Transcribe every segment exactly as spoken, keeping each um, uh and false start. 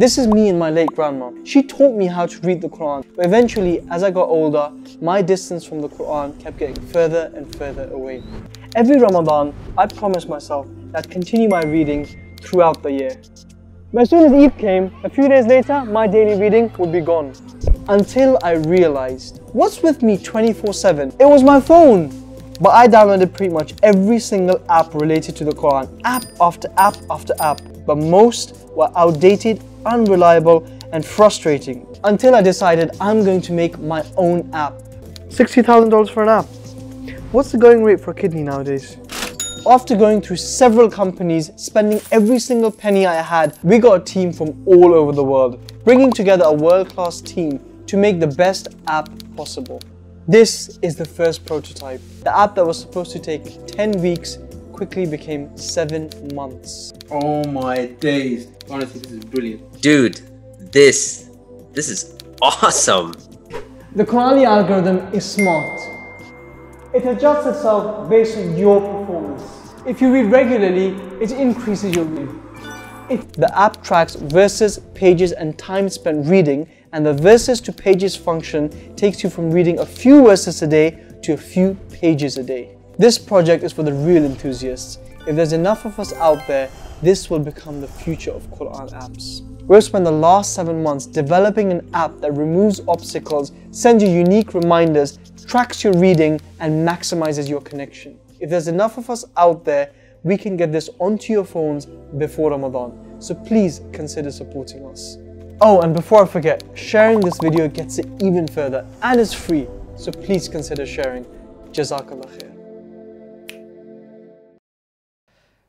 This is me and my late grandma. She taught me how to read the Quran, but eventually, as I got older, my distance from the Quran kept getting further and further away. Every Ramadan, I promised myself that I'd continue my readings throughout the year. But as soon as Eid came, a few days later, my daily reading would be gone. Until I realized, what's with me twenty-four seven? It was my phone! But I downloaded pretty much every single app related to the Quran, app after app after app. But most were outdated, unreliable, and frustrating. Until I decided I'm going to make my own app. sixty thousand dollars for an app. What's the going rate for a kidney nowadays? After going through several companies, spending every single penny I had, we got a team from all over the world, bringing together a world-class team to make the best app possible. This is the first prototype. The app that was supposed to take ten weeks quickly became seven months. Oh my days. Honestly, this is brilliant. Dude, this, this is awesome. The Quranly algorithm is smart. It adjusts itself based on your performance. If you read regularly, it increases your read. It the app tracks verses, pages, and time spent reading, and the verses to pages function takes you from reading a few verses a day to a few pages a day. This project is for the real enthusiasts. If there's enough of us out there, this will become the future of Quran apps. We've spent the last seven months developing an app that removes obstacles, sends you unique reminders, tracks your reading, and maximizes your connection. If there's enough of us out there, we can get this onto your phones before Ramadan. So please consider supporting us. Oh, and before I forget, sharing this video gets it even further and is free. So please consider sharing. Jazakallah khair.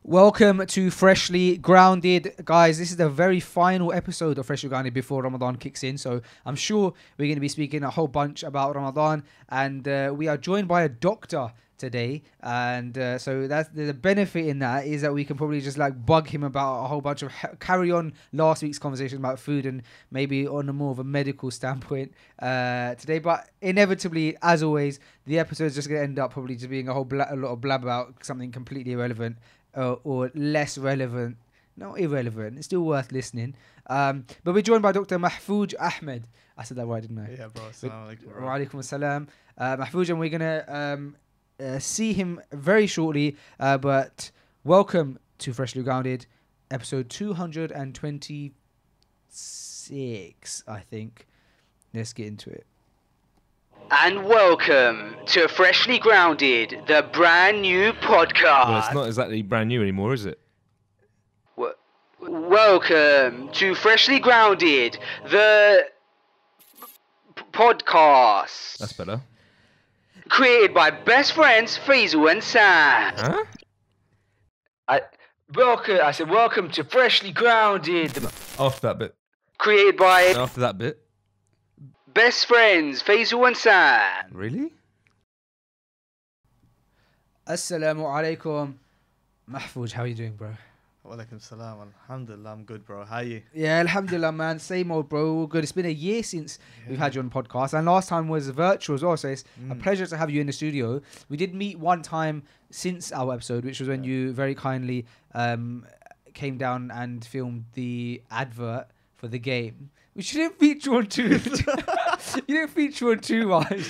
Welcome to Freshly Grounded, guys. This is the very final episode of Freshly Grounded before Ramadan kicks in, so I'm sure we're going to be speaking a whole bunch about Ramadan, and uh, we are joined by a doctor today, and uh, so that's the benefit in that is that we can probably just like bug him about a whole bunch of carry on last week's conversation about food and maybe on a more of a medical standpoint uh, today. But inevitably, as always, the episode is just going to end up probably just being a whole bla a lot of blab about something completely irrelevant uh, or less relevant. No, irrelevant. It's still worth listening. Um, but we're joined by Doctor Mahfuj Ahmed. I said that right, didn't I? Yeah, bro. Wa alaikum salam, uh, Mahfuj, and we're gonna. Um, Uh, see him very shortly, uh, but welcome to Freshly Grounded, episode two hundred twenty-six, I think. Let's get into it. And welcome to Freshly Grounded, the brand new podcast. Well, it's not exactly brand new anymore, is it? W welcome to Freshly Grounded, the p podcast. That's better. Created by best friends Faisal and Sam. Huh? I welcome. I said welcome to Freshly Grounded. After that bit. Created by. After that bit. Best friends Faisal and Sam. Really? Assalamu alaikum, Mahfuj. How are you doing, bro? Walaikum salam. Alhamdulillah, I'm good, bro. How are you? Yeah, alhamdulillah, man. Same old, bro. All good. It's been a year since yeah. we've had you on the podcast, and last time was virtual as well. So it's mm. a pleasure to have you in the studio. We did meet one time since our episode, which was when yeah. you very kindly um, came down and filmed the advert for the game, which you didn't feature on too. You didn't feature on too much.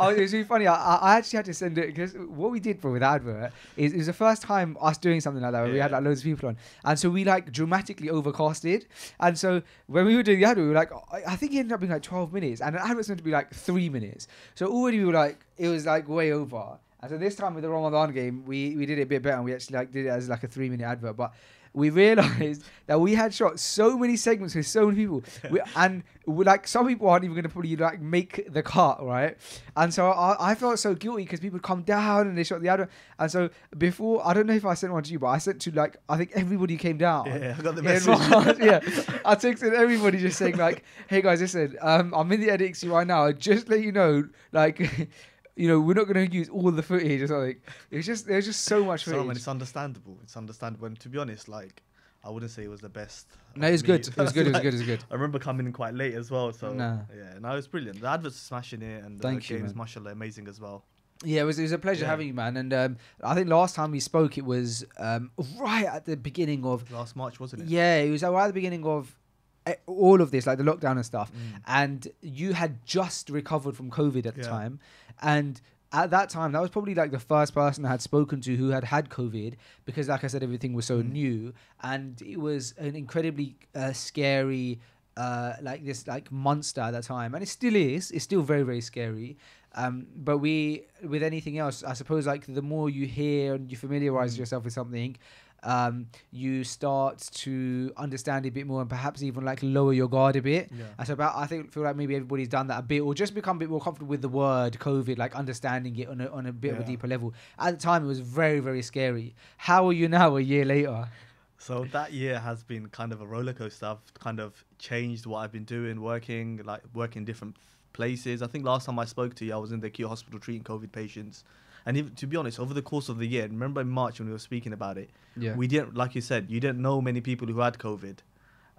Oh, it was really funny. I, I actually had to send it because what we did for with advert is it was the first time us doing something like that where yeah. we had like loads of people on, and so we like dramatically overcasted. And so when we were doing the advert, we were like, I think it ended up being like twelve minutes, and an advert's meant to be like three minutes. So already we were like, it was like way over. And so this time with the Ramadan game, we we did it a bit better, and we actually like did it as like a three minute advert, but. We realised that we had shot so many segments with so many people, we, and we, like some people aren't even going to probably like make the cut, right? And so I, I felt so guilty because people would come down and they shot the advert. And so before, I don't know if I sent one to you, but I sent to like I think everybody came down. Yeah, I got the message. March, yeah, I texted everybody just saying like, "Hey guys, listen, um, I'm in the edit right now. I just let you know, like." You know, we're not going to use all the footage or something. It's just, there's just so much footage. So, it's understandable. It's understandable. And to be honest, like, I wouldn't say it was the best. No, it was good. It was good. It was good. It was good. I remember coming in quite late as well. So, nah. yeah, no, it was brilliant. The adverts are smashing it, and the game is mashallah amazing as well. Yeah, it was, it was a pleasure yeah. having you, man. And um, I think last time we spoke, it was um, right at the beginning of last March, wasn't it? Yeah, it was right at the beginning of all of this, like the lockdown and stuff. Mm. And you had just recovered from COVID at the yeah. time. And at that time, that was probably like the first person I had spoken to who had had COVID, because like I said, everything was so mm. new. And it was an incredibly uh, scary, uh, like this like monster at that time. And it still is. It's still very, very scary. Um, but we, with anything else, I suppose, like the more you hear and you familiarize mm. yourself with something, um, you start to understand a bit more and perhaps even like lower your guard a bit. Yeah. And so about, I think feel like maybe everybody's done that a bit, or just become a bit more comfortable with the word COVID, like understanding it on a, on a bit yeah. of a deeper level. At the time, it was very, very scary. How are you now a year later? So that year has been kind of a roller coaster. I've kind of changed what I've been doing, working, like working different places. I think last time I spoke to you, I was in the acute hospital treating COVID patients. And even, to be honest, over the course of the year, remember in March when we were speaking about it, yeah. we didn't, like you said, you didn't know many people who had COVID.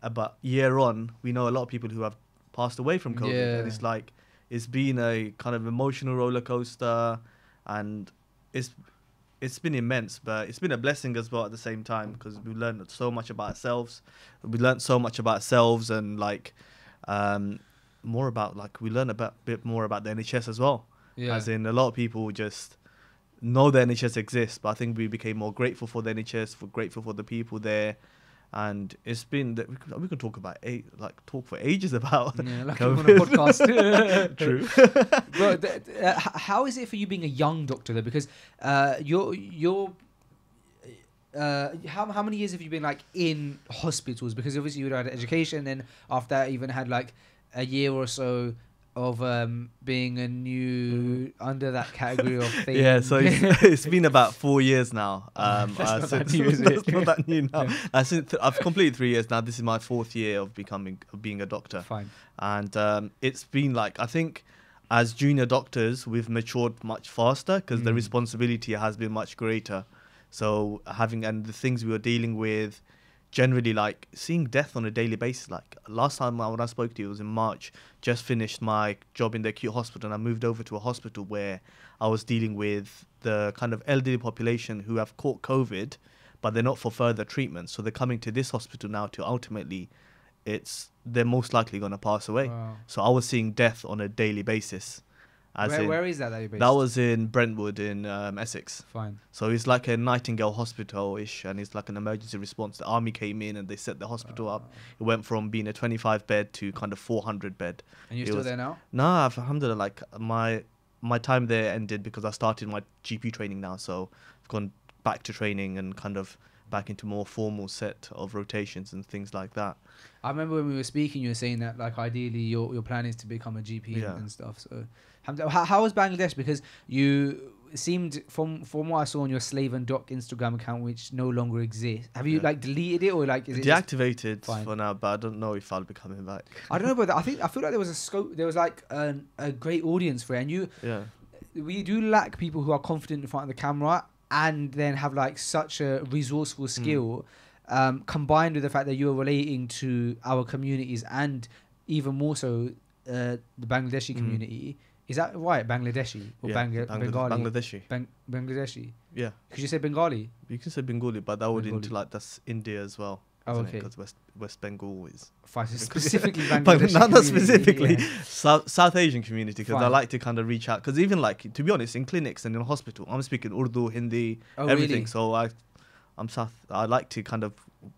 Uh, but year on, we know a lot of people who have passed away from COVID. Yeah. And it's like, it's been a kind of emotional roller coaster, and it's it's been immense, but it's been a blessing as well at the same time, because we learned so much about ourselves. We learned so much about ourselves and like um, more about, like we learned a bit more about the N H S as well. Yeah. As in, a lot of people just know the N H S exists, but I think we became more grateful for the N H S, for grateful for the people there, and it's been that we could, we could talk about a, like talk for ages about yeah, like on a podcast. True. Bro, th th uh, how is it for you being a young doctor though? Because uh, you're you're uh, how how many years have you been like in hospitals? Because obviously you had education, and after that even had like a year or so of um, being a new mm. under that category of thing. Yeah, so it's, it's been about four years now. Um, that's uh, not since, that new, is it? Not that new now. Yeah. Uh, since th I've completed three years now. This is my fourth year of becoming of being a doctor. Fine. And um, it's been like, I think as junior doctors, we've matured much faster because mm. the responsibility has been much greater. So having, and the things we were dealing with, generally like seeing death on a daily basis. Like last time I, when I spoke to you, it was in March, just finished my job in the acute hospital and I moved over to a hospital where I was dealing with the kind of elderly population who have caught COVID, but they're not for further treatment. So they're coming to this hospital now to ultimately, it's they're most likely going to pass away. Wow. So I was seeing death on a daily basis. As where, in, where is that that you based? That was in Brentwood in um, Essex. Fine. So it's like a Nightingale Hospital-ish, and it's like an emergency response. The army came in and they set the hospital oh. up. It went from being a twenty-five bed to kind of four hundred bed. And you're it still was, there now? Nah, alhamdulillah, like my my time there ended because I started my G P training now. So I've gone back to training and kind of back into more formal set of rotations and things like that. I remember when we were speaking, you were saying that like ideally your, your plan is to become a G P yeah. and stuff. So how, how was Bangladesh? Because you seemed, from from what I saw on your Slave and Doc Instagram account, which no longer exists, have you yeah. like deleted it or like is deactivated it deactivated for now? But I don't know if I'll be coming back. I don't know about that. I think I feel like there was a scope. There was like an, a great audience for it, and you yeah. we do lack people who are confident in front of the camera and then have like such a resourceful skill, mm. um, combined with the fact that you are relating to our communities and even more so uh, the Bangladeshi mm. community. Is that right? Bangladeshi or yeah, Bang Bang Bengali? Bangladeshi. Bang Bangladeshi. Yeah. Could you say Bengali? You can say Bengali, but that would Bengali. into like that's India as well. Oh, okay. Because West West Bengal is fine. So specifically Bangladesh. Not that specifically yeah. South South Asian community, because I like to kind of reach out. Because even like, to be honest, in clinics and in hospital, I'm speaking Urdu, Hindi, oh, everything. Really? So I, I'm South. I like to kind of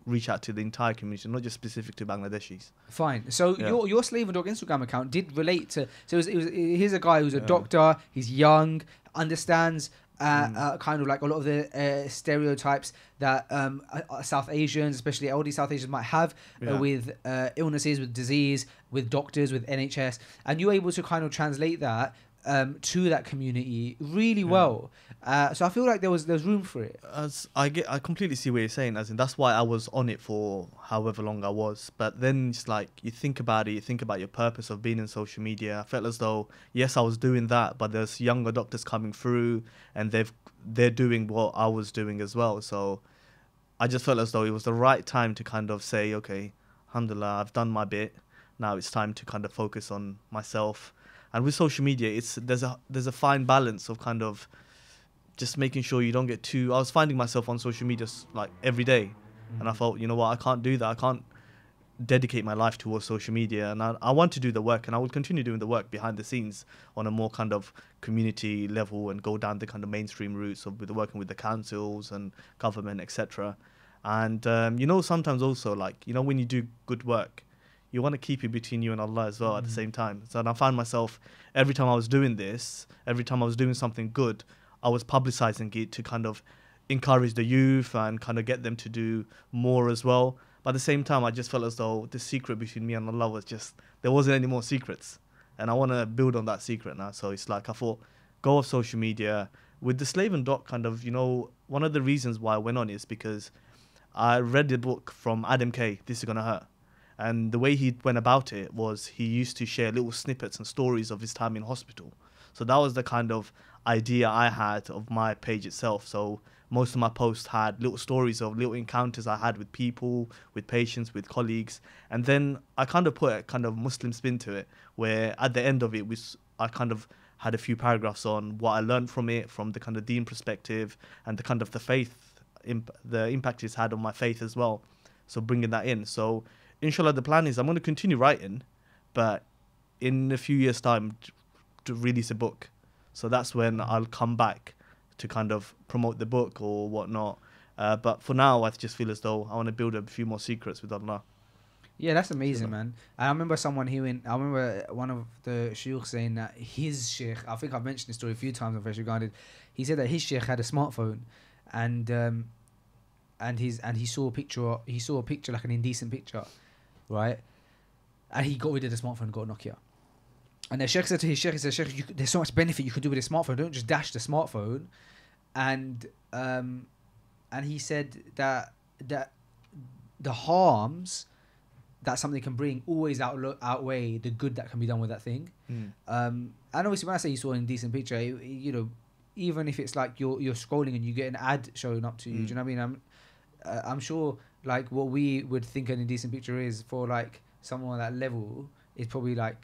reach out to the entire community, not just specific to Bangladeshis. Fine. So yeah. your your Slave and Dog Instagram account did relate to. So it was, it was here's a guy who's a yeah. doctor. He's young, understands. Uh, mm. uh, kind of like a lot of the uh, stereotypes that um, uh, South Asians, especially elderly South Asians, might have yeah. uh, with uh, illnesses, with disease, with doctors, with N H S. And you're able to kind of translate that um, to that community really yeah. well. Uh, so I feel like there was there's room for it. As I get, I completely see what you're saying. As in, that's why I was on it for however long I was. But then it's like you think about it, you think about your purpose of being in social media. I felt as though yes, I was doing that, but there's younger doctors coming through, and they've they're doing what I was doing as well. So I just felt as though it was the right time to kind of say, okay, alhamdulillah, I've done my bit. Now it's time to kind of focus on myself. And with social media, it's there's a there's a fine balance of kind of just making sure you don't get too... I was finding myself on social media like every day. Mm. And I thought, you know what, I can't do that. I can't dedicate my life towards social media, and I, I want to do the work, and I will continue doing the work behind the scenes on a more kind of community level and go down the kind of mainstream routes of with working with the councils and government, et cetera. And um, you know, sometimes also, like, you know, when you do good work, you want to keep it between you and Allah as well, mm-hmm. at the same time. So I found myself every time I was doing this, every time I was doing something good, I was publicizing it to kind of encourage the youth and kind of get them to do more as well. But at the same time, I just felt as though the secret between me and Allah was just, there wasn't any more secrets. And I want to build on that secret now. So it's like, I thought, go off social media. With the Slave and Doc kind of, you know, one of the reasons why I went on is because I read the book from Adam Kay, This Is Gonna Hurt. And the way he went about it was he used to share little snippets and stories of his time in hospital. So that was the kind of idea I had of my page itself. So most of my posts had little stories of little encounters I had with people, with patients, with colleagues. And then I kind of put a kind of Muslim spin to it, where at the end of it, we, I kind of had a few paragraphs on what I learned from it, from the kind of deen perspective and the kind of the faith, imp the impact it's had on my faith as well. So bringing that in. So inshallah, the plan is I'm going to continue writing, but in a few years' time, to release a book. So that's when I'll come back to kind of promote the book or whatnot. Uh, but for now, I just feel as though I want to build a few more secrets with Allah. Yeah, that's amazing, man. I remember someone who went, I remember one of the shuyukh saying that his sheikh, I think I've mentioned this story a few times on Freshly Grounded, he said that his sheikh had a smartphone, and um, and his and he saw a picture, he saw a picture like an indecent picture, right? And he got rid of the smartphone and got a Nokia. And the sheikh said to his sheikh, he said, sheikh, you, there's so much benefit you could do with a smartphone. Don't just dash the smartphone. And um, and he said that that the harms that something can bring always out outweigh the good that can be done with that thing. Mm. Um, and obviously, when I say you saw an indecent picture, you, you know, even if it's like you're you're scrolling and you get an ad showing up to you, mm. do you know what I mean? I'm uh, I'm sure like what we would think an indecent picture is for like someone on that level is probably like.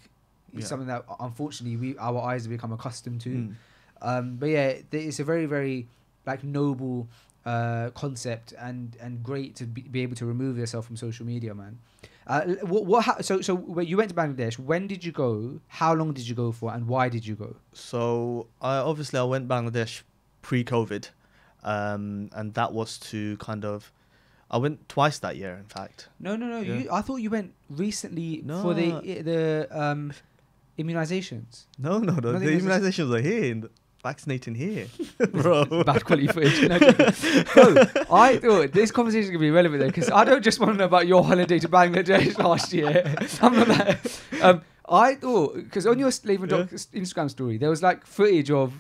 It's yeah. something that unfortunately we our eyes have become accustomed to, mm. um, but yeah, it's a very very like noble uh, concept and and great to be, be able to remove yourself from social media, man. Uh, what what so so when you went to Bangladesh? When did you go? How long did you go for? And why did you go? So I obviously I went to Bangladesh pre-COVID, um, and that was to kind of. I went twice that year, in fact. No, no, no. Yeah. You, I thought you went recently no. for the the um, immunizations. No, no, no. The, the immunizations are here, in the, vaccinating here, bro. Bad quality footage. No, no, I thought this conversation could be relevant though, because I don't just want to know about your holiday to Bangladesh last year. I'm not that. Um, I thought because on your Slave and Doc yeah. Instagram story, there was like footage of.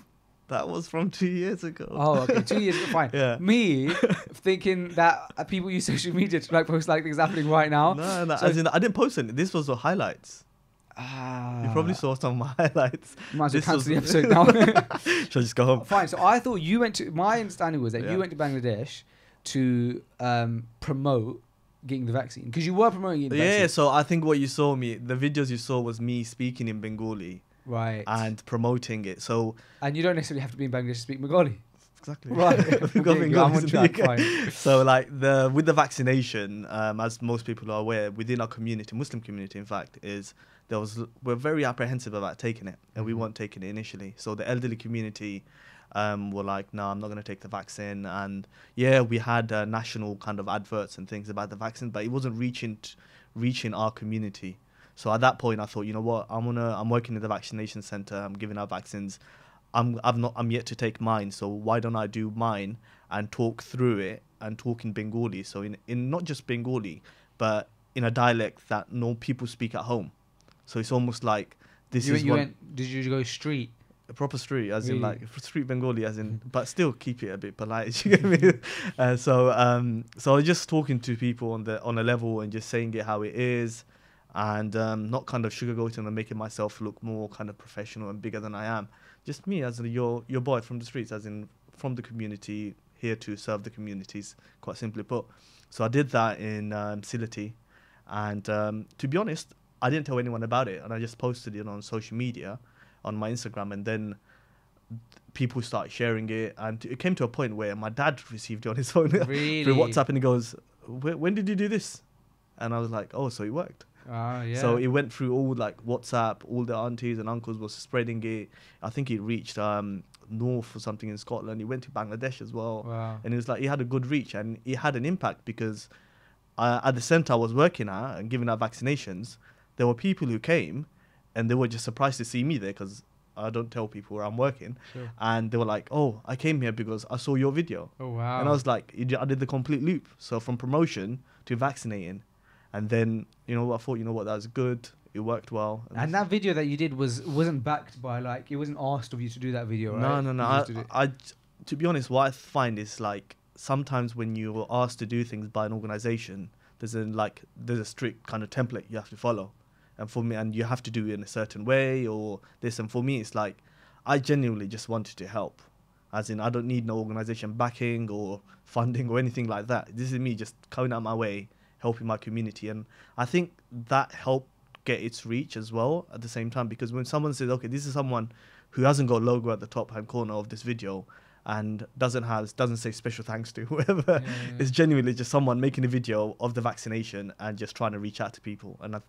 That was from two years ago. Oh, okay, two years ago, fine. Yeah. Me thinking that people use social media to like post like things happening right now. No, no, so as in, I didn't post anything. This was the highlights. Ah. You probably saw some of my highlights. You might as well cancel the episode now. Should I just go home? Fine, so I thought you went to, my understanding was that yeah. you went to Bangladesh to um, promote getting the vaccine, because you were promoting the yeah, vaccine. Yeah, so I think what you saw me, the videos you saw was me speaking in Bengali. Right. And promoting it. So and you don't necessarily have to be in Bangladesh to speak Bengali. Exactly. Right. Bengali, Bengali Bengali. So like the with the vaccination, um, as most people are aware, within our community, Muslim community in fact, is there was we're very apprehensive about taking it, and mm-hmm. we weren't taking it initially. So the elderly community um, were like, no, I'm not going to take the vaccine. And yeah, we had uh, national kind of adverts and things about the vaccine, but it wasn't reaching t reaching our community. So at that point, I thought, you know what, I'm gonna, I'm working in the vaccination center. I'm giving out vaccines. I'm, I've not, I'm yet to take mine. So why don't I do mine and talk through it and talk in Bengali? So in, in not just Bengali, but in a dialect that no people speak at home. So it's almost like this you, is. You one, went? Did you go street? A proper street, as really? in like street Bengali, as in, but still keep it a bit polite. You get me? Uh, so, um, so I was just talking to people on the on a level and just saying it how it is. And um, not kind of sugarcoating and making myself look more kind of professional and bigger than I am. Just me as in your your boy from the streets, as in from the community, here to serve the communities, quite simply put. So I did that in um, Siliti. And um, to be honest, I didn't tell anyone about it. And I just posted it on social media, on my Instagram. And then people started sharing it. And it came to a point where my dad received it on his phone. Really? Through WhatsApp. And he goes, when did you do this? And I was like, oh, so it worked. Ah, yeah. So it went through all like WhatsApp, all the aunties and uncles were spreading it. I think it reached um, north or something in Scotland. It went to Bangladesh as well. Wow. And it was like, it had a good reach and it had an impact because uh, at the center I was working at and giving out vaccinations, there were people who came and they were just surprised to see me there because I don't tell people where I'm working. Sure. And they were like, oh, I came here because I saw your video. Oh, wow. And I was like, I did the complete loop. So from promotion to vaccinating. And then, you know, I thought, you know what, that was good. It worked well. And, and that video that you did was, wasn't backed by, like, it wasn't asked of you to do that video, right? No, no, no. I, I, to be honest, what I find is, like, sometimes when you're asked to do things by an organisation, there's a, like, there's a strict kind of template you have to follow. And for me, and you have to do it in a certain way or this. And for me, it's like, I genuinely just wanted to help. As in, I don't need no organisation backing or funding or anything like that. This is me just coming out my way, helping my community. And I think that helped get its reach as well at the same time, because when someone says, okay, this is someone who hasn't got a logo at the top hand corner of this video and doesn't have, doesn't say special thanks to whoever, yeah, yeah. It's genuinely just someone making a video of the vaccination and just trying to reach out to people. And I,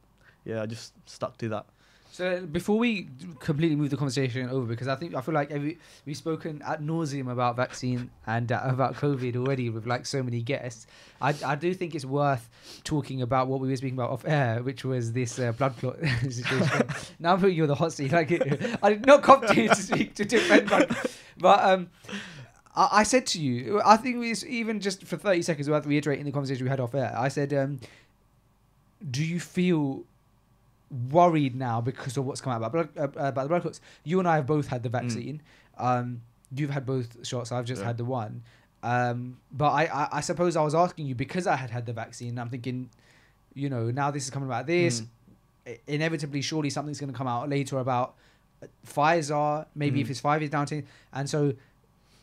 yeah, I just stuck to that. So before we completely move the conversation over, because I think I feel like every, we've spoken ad nauseum about vaccine and uh, about COVID already with like so many guests. I, I do think it's worth talking about what we were speaking about off air, which was this uh, blood clot situation. Now I'm putting you on the hot seat. Like it, I did not come to you to speak to different, but, but um, I, I said to you, I think it's even just for thirty seconds worth reiterating the conversation we had off air. I said, um, do you feel worried now because of what's come out about blood, uh, about the blood clots? You and I have both had the vaccine. Mm. Um, you've had both shots. I've just yeah. had the one. Um, but I, I, I suppose I was asking you because I had had the vaccine. And I'm thinking, you know, now this is coming about this. Mm. Inevitably, surely something's going to come out later about Pfizer. Maybe mm. if it's five years down to, and so,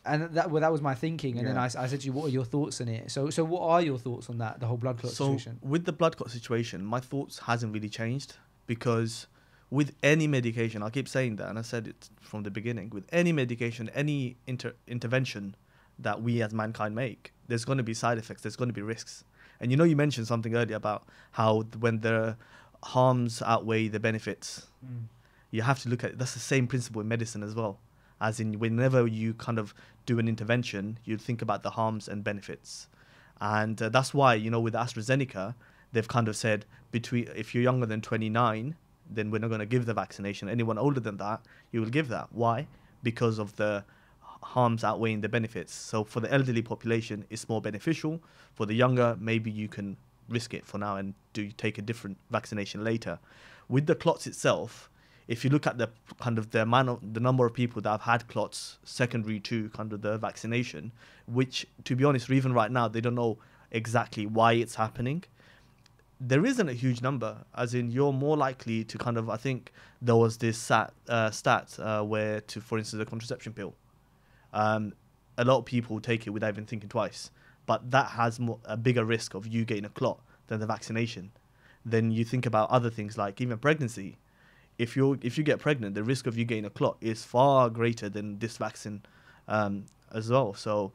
and that well, that was my thinking. And yeah. then I, I said to you, what are your thoughts on it? So, so what are your thoughts on that? The whole blood clot so situation. With the blood clot situation, my thoughts hasn't really changed. Because with any medication, I keep saying that, and I said it from the beginning, with any medication, any inter intervention that we as mankind make, there's going to be side effects, there's going to be risks. And you know, you mentioned something earlier about how when the harms outweigh the benefits, mm. you have to look at it. That's the same principle in medicine as well. As in, whenever you kind of do an intervention, you think about the harms and benefits. And uh, that's why, you know, with AstraZeneca, they've kind of said, between if you're younger than twenty-nine, then we're not going to give the vaccination. Anyone older than that, you will give that. Why? Because of the harms outweighing the benefits. So for the elderly population, it's more beneficial. For the younger, maybe you can risk it for now and do take a different vaccination later. With the clots itself, if you look at the kind of the amount of the number of people that have had clots secondary to kind of the vaccination, which to be honest, even right now, they don't know exactly why it's happening. There isn't a huge number, as in you're more likely to kind of, I think there was this sat, uh, stat uh, where, to, for instance, a contraception pill. Um, a lot of people take it without even thinking twice, but that has more, a bigger risk of you getting a clot than the vaccination. Then you think about other things like even pregnancy. If, you're, if you get pregnant, the risk of you getting a clot is far greater than this vaccine um, as well. So,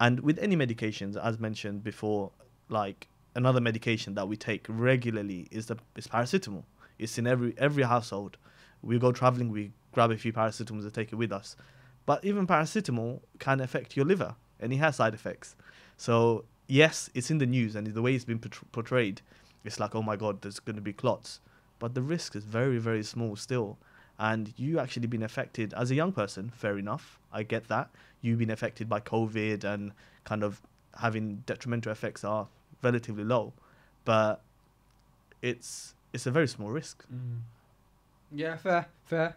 and with any medications, as mentioned before, like, another medication that we take regularly is the is paracetamol. It's in every every household. We go traveling, we grab a few paracetamols and take it with us. But even paracetamol can affect your liver, and it has side effects. So yes, it's in the news, and the way it's been portrayed, it's like, oh my God, there's going to be clots. But the risk is very, very small still. And you actually been affected as a young person, fair enough, I get that. You've been affected by COVID and kind of having detrimental effects are relatively low, but it's it's a very small risk. Mm. Yeah, fair, fair.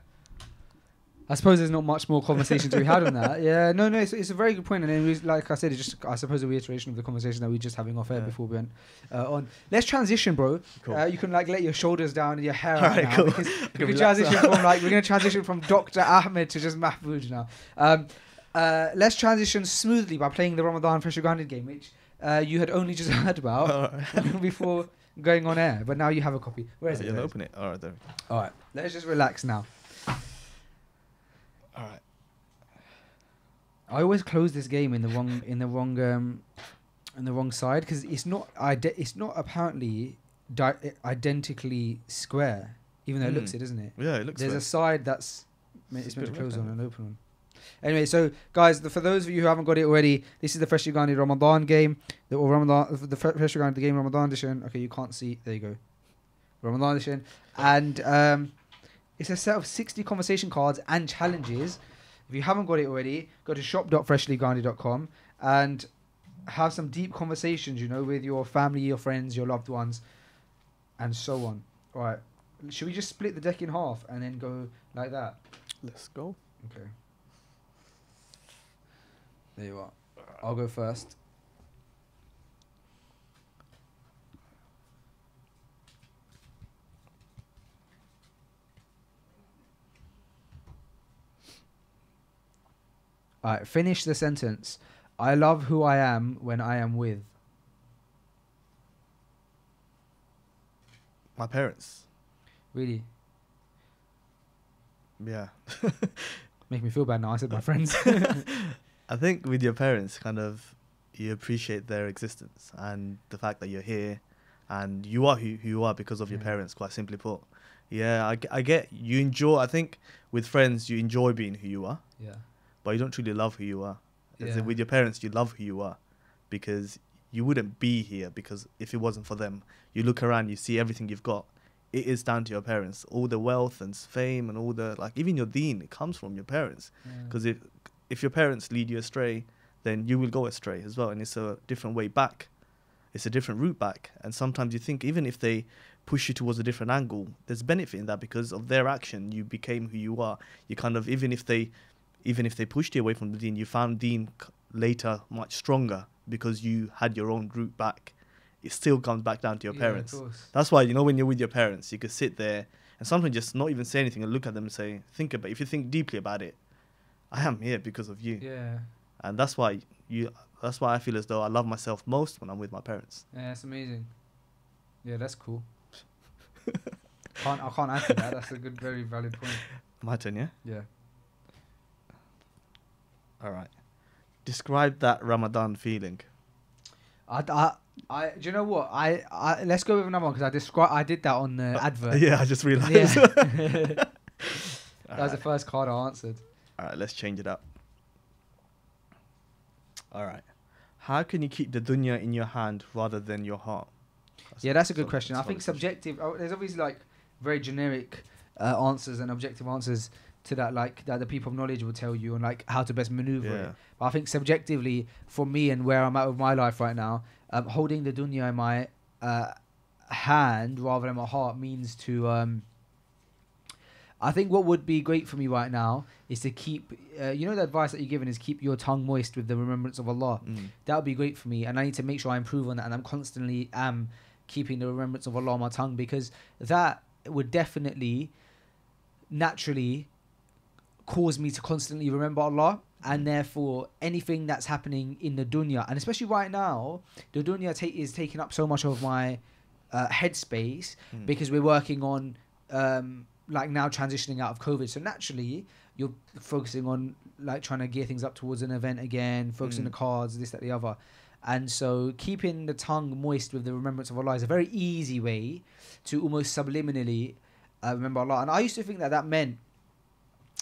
I suppose there's not much more conversation to be had on that. Yeah, no, no, it's, it's a very good point. And it was, like I said, it's just, I suppose, a reiteration of the conversation that we were just having off air yeah. before we went uh, on. Let's transition, bro. Cool. Uh, you can like let your shoulders down and your hair out right, now. Cool. Because we can transition from like, we're going to transition from Doctor Ahmed to just Mahfuj now. Um, uh, let's transition smoothly by playing the Ramadan Freshly Grounded game, which Uh, you had only just heard about before going on air, but now you have a copy. Where is yeah, it? You'll open it. All right, there. All right. Let's just relax now. All right. I always close this game in the wrong, in the wrong, um, in the wrong side because it's not. I. It's not apparently di identically square, even though mm. it looks it, doesn't it? Yeah, it looks. There's fair. a side that's it's, it's meant to close on and open on. Anyway, so guys, the, for those of you who haven't got it already, this is the Freshly Grounded Ramadan game, the, or Ramadan the Freshly Grounded game Ramadan edition. Okay, you can't see. There you go, Ramadan edition, and um, it's a set of sixty conversation cards and challenges. If you haven't got it already, go to shop dot freshly grounded dot com and have some deep conversations, you know, with your family, your friends, your loved ones, and so on. All right, should we just split the deck in half and then go like that? Let's go. Okay. There you are. I'll go first. All right, finish the sentence. I love who I am when I am with. My parents. Really? Yeah. Make me feel bad now. I said my friends. I think with your parents, kind of, you appreciate their existence and the fact that you're here and you are who, who you are because of yeah. your parents, quite simply put. Yeah, I, I get, you enjoy, I think with friends, you enjoy being who you are, yeah, but you don't truly love who you are. Yeah. As in with your parents, you love who you are because you wouldn't be here because if it wasn't for them. You look around, you see everything you've got. It is down to your parents. All the wealth and fame and all the, like, even your deen, it comes from your parents because yeah. if If your parents lead you astray, then you will go astray as well. And it's a different way back. It's a different route back. And sometimes you think, even if they push you towards a different angle, there's benefit in that because of their action, you became who you are. You kind of, even if they even if they pushed you away from the deen, you found deen later much stronger because you had your own route back. It still comes back down to your yeah, parents. Of course. That's why, you know, when you're with your parents, you could sit there and sometimes just not even say anything and look at them and say, think about it. If you think deeply about it, I am here because of you. Yeah. And that's why you that's why I feel as though I love myself most when I'm with my parents. Yeah, that's amazing. Yeah, that's cool. can't I can't answer that. That's a good, very valid point. My turn, yeah? Yeah. All right. Describe that Ramadan feeling. I, I, I do you know what? I, I let's go with another one because I describe I did that on the uh, advert. Yeah, I just realized. Yeah. that right. was the first card I answered. All right, let's change it up. All right. How can you keep the dunya in your hand rather than your heart? That's yeah, that's a good so question. I think subjective, oh, there's obviously like very generic uh, answers and objective answers to that, like that the people of knowledge will tell you and like how to best maneuver yeah. it. But I think subjectively for me and where I'm at with my life right now, um, holding the dunya in my uh, hand rather than my heart means to... Um, I think what would be great for me right now is to keep, uh, you know, the advice that you're given is keep your tongue moist with the remembrance of Allah. Mm. That would be great for me. And I need to make sure I improve on that. And I'm constantly um, keeping the remembrance of Allah on my tongue because that would definitely, naturally cause me to constantly remember Allah. And therefore, anything that's happening in the dunya, and especially right now, the dunya ta is taking up so much of my uh, headspace mm. because we're working on... Um, like now transitioning out of COVID. So naturally you're focusing on like trying to gear things up towards an event again, focusing mm. on the cards, this, that, the other. And so keeping the tongue moist with the remembrance of Allah is a very easy way to almost subliminally uh, remember Allah. And I used to think that that meant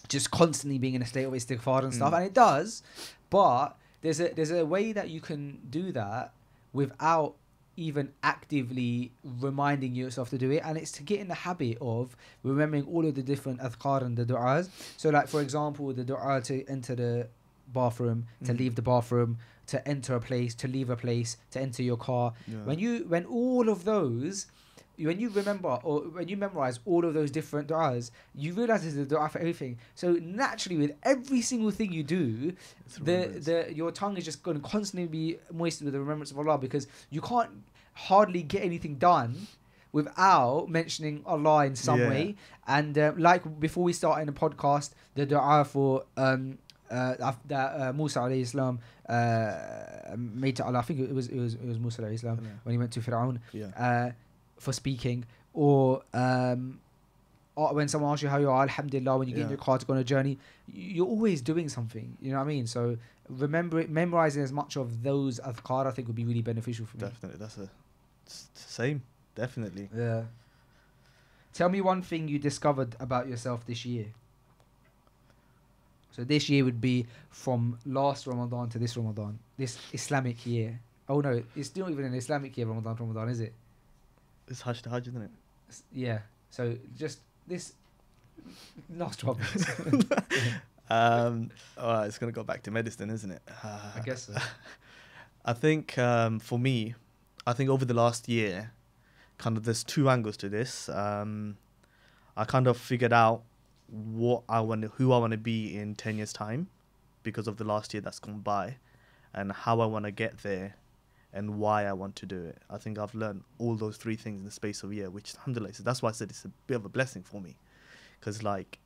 just constantly being in a state of istighfar and stuff. Mm. And it does, but there's a, there's a way that you can do that without even actively reminding yourself to do it, and it's to get in the habit of remembering all of the different adhkar and the du'as. So like for example, the du'a to enter the bathroom, mm. to leave the bathroom, to enter a place, to leave a place, to enter your car. Yeah. When you, when all of those, when you remember or when you memorize all of those different du'as, you realize there's a du'a for everything. So naturally with every single thing you do, the, the your tongue is just going to constantly be moistened with the remembrance of Allah because you can't hardly get anything done without mentioning Allah in some yeah. way. And uh, like before we start in the podcast, the du'a for um, uh, that uh, Musa alayhi salam uh, made to Allah, I think it was, it was, it was Musa alayhi salam yeah. when he went to Fir'aun. Yeah. Uh, for speaking, or um, when someone asks you how you are, alhamdulillah, when you yeah. get in your car to go on a journey, you're always doing something, you know what I mean? So remember it, memorising as much of those adhkar I think would be really beneficial for me. Definitely, that's a same Definitely. Yeah. Tell me one thing you discovered about yourself this year. So this year would be from last Ramadan to this Ramadan, this Islamic year. Oh no, it's not even an Islamic year, Ramadan, Ramadan, is it? It's Hajj to Hajj, isn't it? It's, yeah. So just this last one. um, all right, it's going to go back to medicine, isn't it? Uh, I guess so. I think um, for me, I think over the last year, kind of there's two angles to this. Um, I kind of figured out what I want, who I want to be in ten years time, because of the last year that's gone by, and how I want to get there, and why I want to do it. I think I've learned all those three things in the space of a year, which alhamdulillah, so that's why I said it's a bit of a blessing for me, because like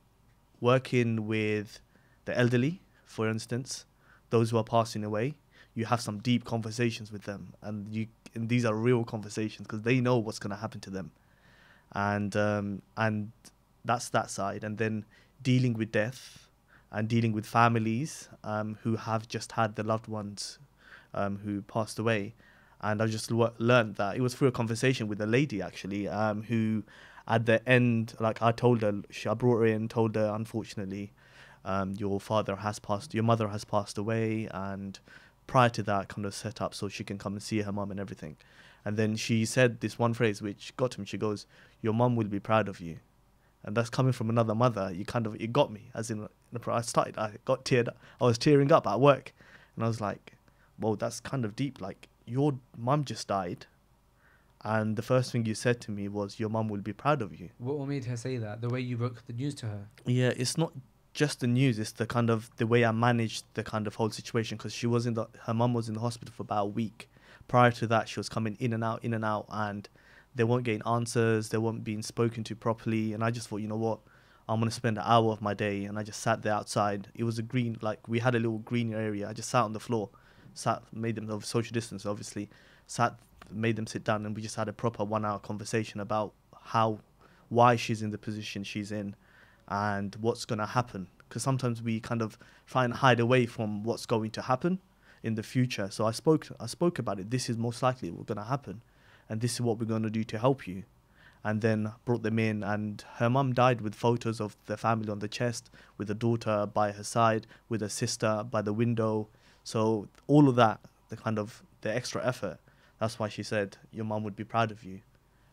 working with the elderly, for instance, those who are passing away, you have some deep conversations with them, and you and these are real conversations because they know what's going to happen to them, and um, and. That's that side. And then dealing with death and dealing with families um, who have just had their loved ones um, who passed away. And I just learned that. It was through a conversation with a lady, actually, um, who at the end, like I told her, I brought her in, told her, unfortunately, um, your father has passed, your mother has passed away. And prior to that, kind of set up so she can come and see her mum and everything. And then she said this one phrase which got him. She goes, "Your mum will be proud of you." And that's coming from another mother. You kind of, it got me. As in, I started, I got teared up. I was tearing up at work. And I was like, well, that's kind of deep. Like, your mum just died. And the first thing you said to me was, your mum will be proud of you. What made her say that? The way you broke the news to her? Yeah, it's not just the news. It's the kind of, the way I managed the kind of whole situation. Because she was in the, her mum was in the hospital for about a week. Prior to that, she was coming in and out, in and out. And they weren't getting answers, they weren't being spoken to properly. And I just thought, you know what, I'm going to spend an hour of my day. And I just sat there outside. It was a green, like we had a little green area. I just sat on the floor, sat, made them social distance, obviously, sat, made them sit down. And we just had a proper one hour conversation about how, why she's in the position she's in and what's going to happen. Because sometimes we kind of try and hide away from what's going to happen in the future. So I spoke, I spoke about it. This is most likely what's going to happen. And this is what we're going to do to help you. And then brought them in. And her mum died with photos of the family on the chest, with a daughter by her side, with her sister by the window. So all of that, the kind of the extra effort, that's why she said, your mum would be proud of you.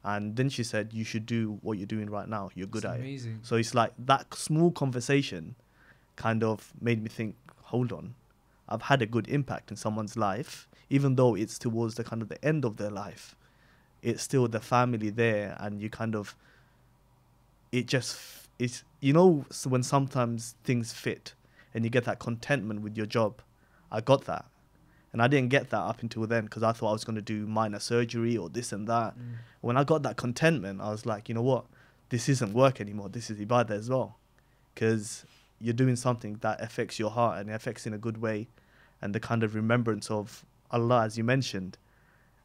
And then she said, you should do what you're doing right now. You're good at it. So it's like that small conversation kind of made me think, hold on, I've had a good impact in someone's life, even though it's towards the kind of the end of their life. It's still the family there, and you kind of, it just, it's, you know, so when sometimes things fit and you get that contentment with your job, I got that. And I didn't get that up until then, because I thought I was going to do minor surgery or this and that. Mm. When I got that contentment, I was like, you know what, this isn't work anymore. This is ibadah as well, because you're doing something that affects your heart and it affects in a good way. And the kind of remembrance of Allah, as you mentioned,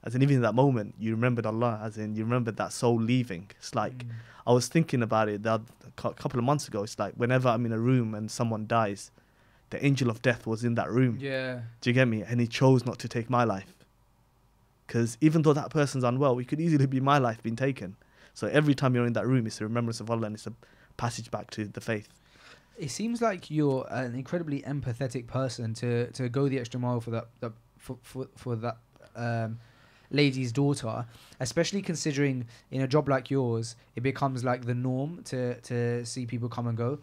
as in even in that moment, you remembered Allah, as in you remembered that soul leaving. It's like, mm. I was thinking about it that a couple of months ago. It's like, whenever I'm in a room and someone dies, the angel of death was in that room. Yeah. Do you get me? And he chose not to take my life. Because even though that person's unwell, it could easily be my life being taken. So every time you're in that room, it's a remembrance of Allah and it's a passage back to the faith. It seems like you're an incredibly empathetic person to, to go the extra mile for that, that for, for, for that, um, lady's daughter, especially considering in a job like yours, it becomes like the norm to to see people come and go.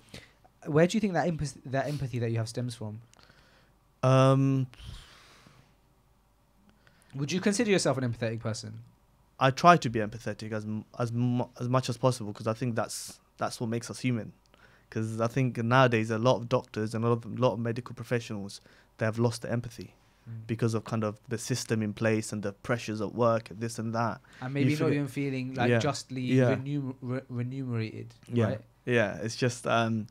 Where do you think that empathy that empathy that you have stems from? Um, would you consider yourself an empathetic person? I try to be empathetic as as as much as possible, because I think that's that's what makes us human. Because I think nowadays a lot of doctors and a lot of, a lot of medical professionals, they have lost the empathy. Mm. Because of kind of the system in place and the pressures at work and this and that, and maybe not even feeling like yeah. justly yeah. remun re remunerated. Yeah, right? Yeah. It's just, um,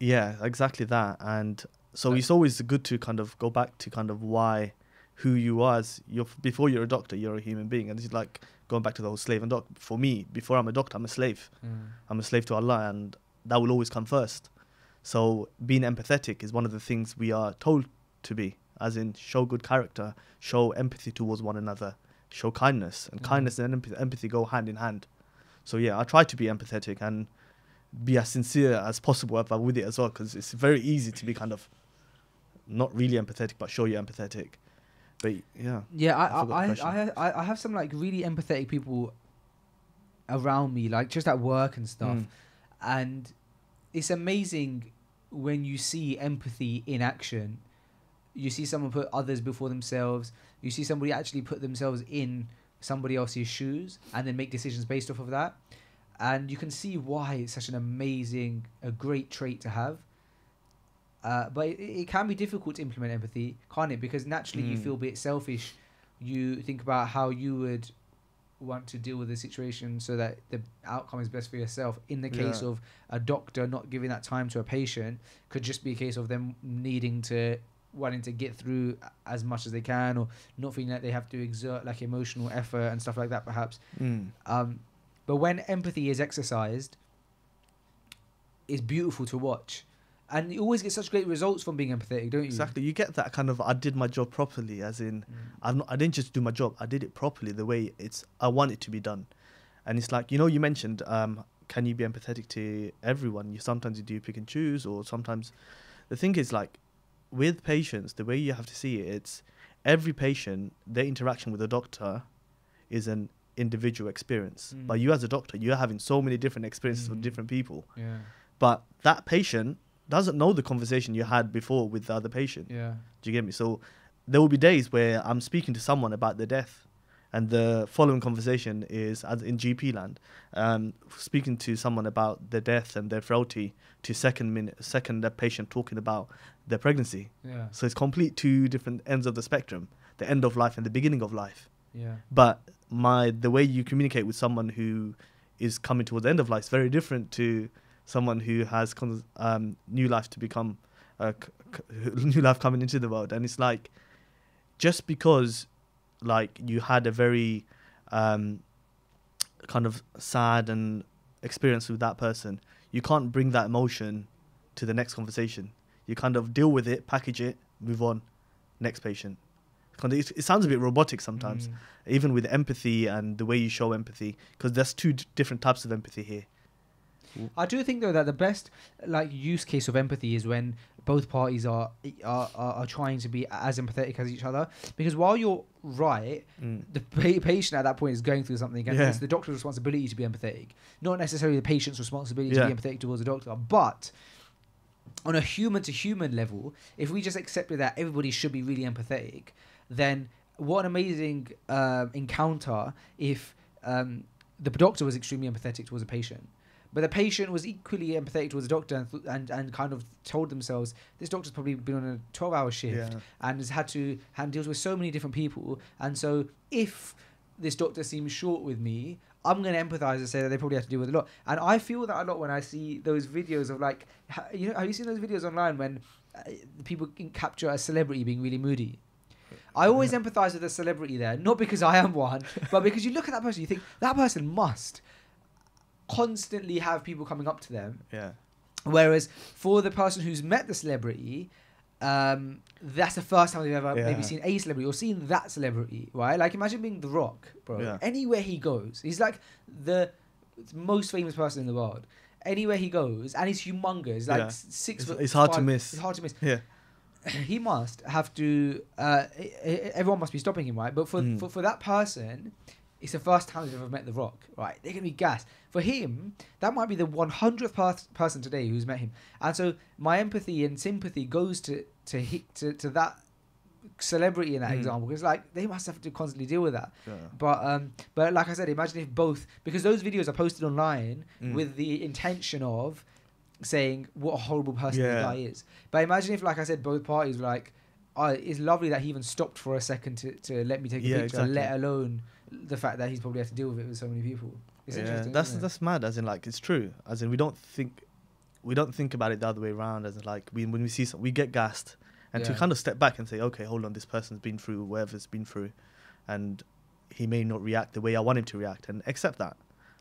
yeah, exactly that. And so okay. It's always good to kind of go back to kind of why, who you are. As you're before you're a doctor, you're a human being, and it's like going back to the whole slave and doc. For me, before I'm a doctor, I'm a slave. Mm. I'm a slave to Allah, and that will always come first. So being empathetic is one of the things we are told to be. As in, show good character, show empathy towards one another, show kindness, and mm. kindness and empathy, empathy go hand in hand. So yeah, I try to be empathetic and be as sincere as possible with it as well, because it's very easy to be kind of not really empathetic, but show you're empathetic. But yeah, yeah, I I I, I I have some like really empathetic people around me, like just at work and stuff, mm. and it's amazing when you see empathy in action. You see someone put others before themselves. You see somebody actually put themselves in somebody else's shoes and then make decisions based off of that. And you can see why it's such an amazing, a great trait to have. Uh, but it, it can be difficult to implement empathy, can't it? Because naturally mm. you feel a bit selfish. You think about how you would want to deal with the situation so that the outcome is best for yourself. In the case yeah. of a doctor not giving that time to a patient, could just be a case of them needing to... wanting to get through as much as they can, or not feeling like they have to exert like emotional effort and stuff like that, perhaps. Mm. Um, but when empathy is exercised, it's beautiful to watch. And you always get such great results from being empathetic, don't you? Exactly. You get that kind of, I did my job properly, as in, mm. I'm not, I didn't just do my job, I did it properly, the way it's I want it to be done. And it's like, you know, you mentioned, um, can you be empathetic to everyone? You Sometimes you do pick and choose, or sometimes... The thing is, like, with patients, the way you have to see it, it's every patient, their interaction with a doctor is an individual experience. Mm. But you as a doctor, you're having so many different experiences mm. with different people. Yeah. But that patient doesn't know the conversation you had before with the other patient. Yeah. Do you get me? So there will be days where I'm speaking to someone about their death, and the following conversation is in G P land, um, speaking to someone about their death and their frailty, to second minute, second that patient talking about their pregnancy. Yeah. So it's complete two different ends of the spectrum, the end of life and the beginning of life. Yeah. But my the way you communicate with someone who is coming towards the end of life is very different to someone who has um, new life to become, uh, new life coming into the world. And it's like, just because... like you had a very um, kind of sad and experience with that person, you can't bring that emotion to the next conversation. You kind of deal with it, package it, move on, next patient. It sounds a bit robotic sometimes, mm. even with empathy and the way you show empathy, because there's two d different types of empathy here. I do think though that the best like use case of empathy is when both parties are are, are, are trying to be as empathetic as each other, because while you're right, mm. the pa patient at that point is going through something, and yeah. it's the doctor's responsibility to be empathetic, not necessarily the patient's responsibility yeah. to be empathetic towards the doctor. But on a human to human level, if we just accepted that everybody should be really empathetic, then what an amazing uh, encounter if um, the doctor was extremely empathetic towards a patient. But the patient was equally empathetic towards the doctor, and, th and and kind of told themselves, this doctor's probably been on a twelve-hour shift yeah. and has had to and deals with so many different people. And so if this doctor seems short with me, I'm going to empathize and say that they probably have to deal with a lot. And I feel that a lot when I see those videos of like, you know, have you seen those videos online when uh, people can capture a celebrity being really moody? I always yeah. empathize with the celebrity there, not because I am one, but because you look at that person, you think, that person must constantly have people coming up to them, yeah whereas for the person who's met the celebrity, um that's the first time they've ever yeah. maybe seen a celebrity or seen that celebrity, right? Like imagine being The Rock, bro. yeah. Anywhere he goes, he's like the most famous person in the world. Anywhere he goes, and he's humongous, like yeah. six it's, foot it's hard five, to miss it's hard to miss yeah he must have to uh everyone must be stopping him, right? But for mm. for, for that person, it's the first time they've ever met The Rock, right? They're going to be gassed. For him, that might be the hundredth pers person today who's met him. And so my empathy and sympathy goes to to he to, to that celebrity in that mm. example. Because like, they must have to constantly deal with that. Yeah. But um, but like I said, imagine if both... Because those videos are posted online mm. with the intention of saying what a horrible person yeah. the guy is. But imagine if, like I said, both parties were like, oh, it's lovely that he even stopped for a second to, to let me take a yeah, picture, exactly. let alone... the fact that he's probably had to deal with it with so many people. It's yeah, interesting. That's isn't it? That's mad. As in, like, it's true. As in, we don't think, we don't think about it the other way around. As in, like, we when we see something, we get gassed, and yeah. to kind of step back and say, okay, hold on, this person's been through whatever's been through, and he may not react the way I want him to react, and accept that.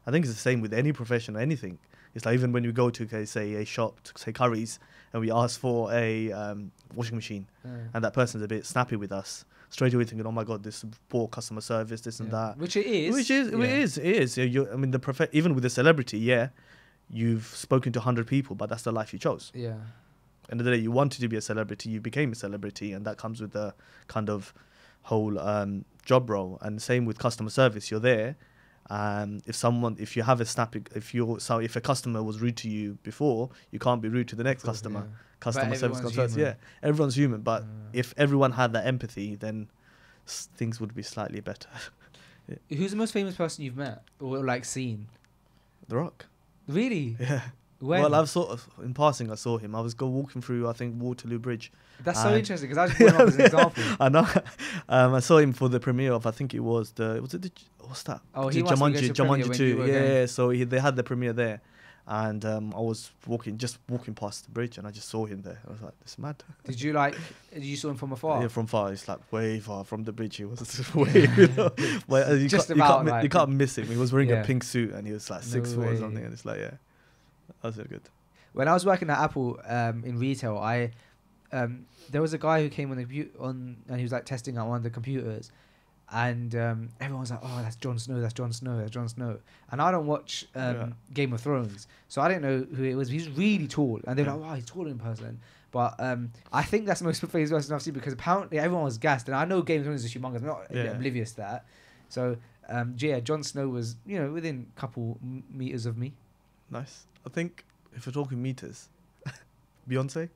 I think it's the same with any profession or anything. It's like even when we go to, okay, say, a shop, to, say Curry's, and we ask for a um, washing machine, yeah. and that person's a bit snappy with us. straight away thinking, oh my God, this poor customer service, this yeah. and that. Which it is. Which is, yeah. it is, it is. You're, I mean, the prof even with a celebrity, yeah, you've spoken to a hundred people, but that's the life you chose. Yeah. End of the day, you wanted to be a celebrity, you became a celebrity, and that comes with the kind of whole um, job role. And same with customer service, you're there. Um, if someone, if you have a snap, if you're, so if a customer was rude to you before, you can't be rude to the next course, customer. Yeah. Customer service concerns, yeah. Everyone's human, but yeah. if everyone had that empathy, then s things would be slightly better. yeah. Who's the most famous person you've met or like seen? The Rock. Really? Yeah. When? Well, I've sort of, in passing, I saw him. I was go walking through, I think, Waterloo Bridge. That's so interesting, because I was pulling up as an example. I know. Um, I saw him for the premiere of, I think it was the, was it the, what's that? Oh, he Jumanji, Jumanji two. Yeah, yeah, yeah, so he, they had the premiere there. And um, I was walking, just walking past the bridge, and I just saw him there. I was like, this is mad. Did you like, you saw him from afar? Yeah, from far. It's like way far from the bridge. He was way, you know. Well, you just can't, about you can't, like, you can't miss him. He was wearing yeah. a pink suit, and he was like six no foot or something, and it's like, yeah. That's really good. When I was working at Apple um, in retail, I um, there was a guy who came on the on and he was like testing out one of the computers, and um, everyone was like, "Oh, that's Jon Snow, that's Jon Snow, that's Jon Snow." And I don't watch um, yeah. Game of Thrones, so I didn't know who it was. He's really tall, and they're yeah. like, "Wow, he's taller in person." But um, I think that's the most famous person I've seen, because apparently everyone was gassed, and I know Game of Thrones is humongous. I'm not yeah. oblivious to that. So um, yeah, Jon Snow was, you know, within a couple meters of me. Nice. I think if we're talking meters, Beyonce.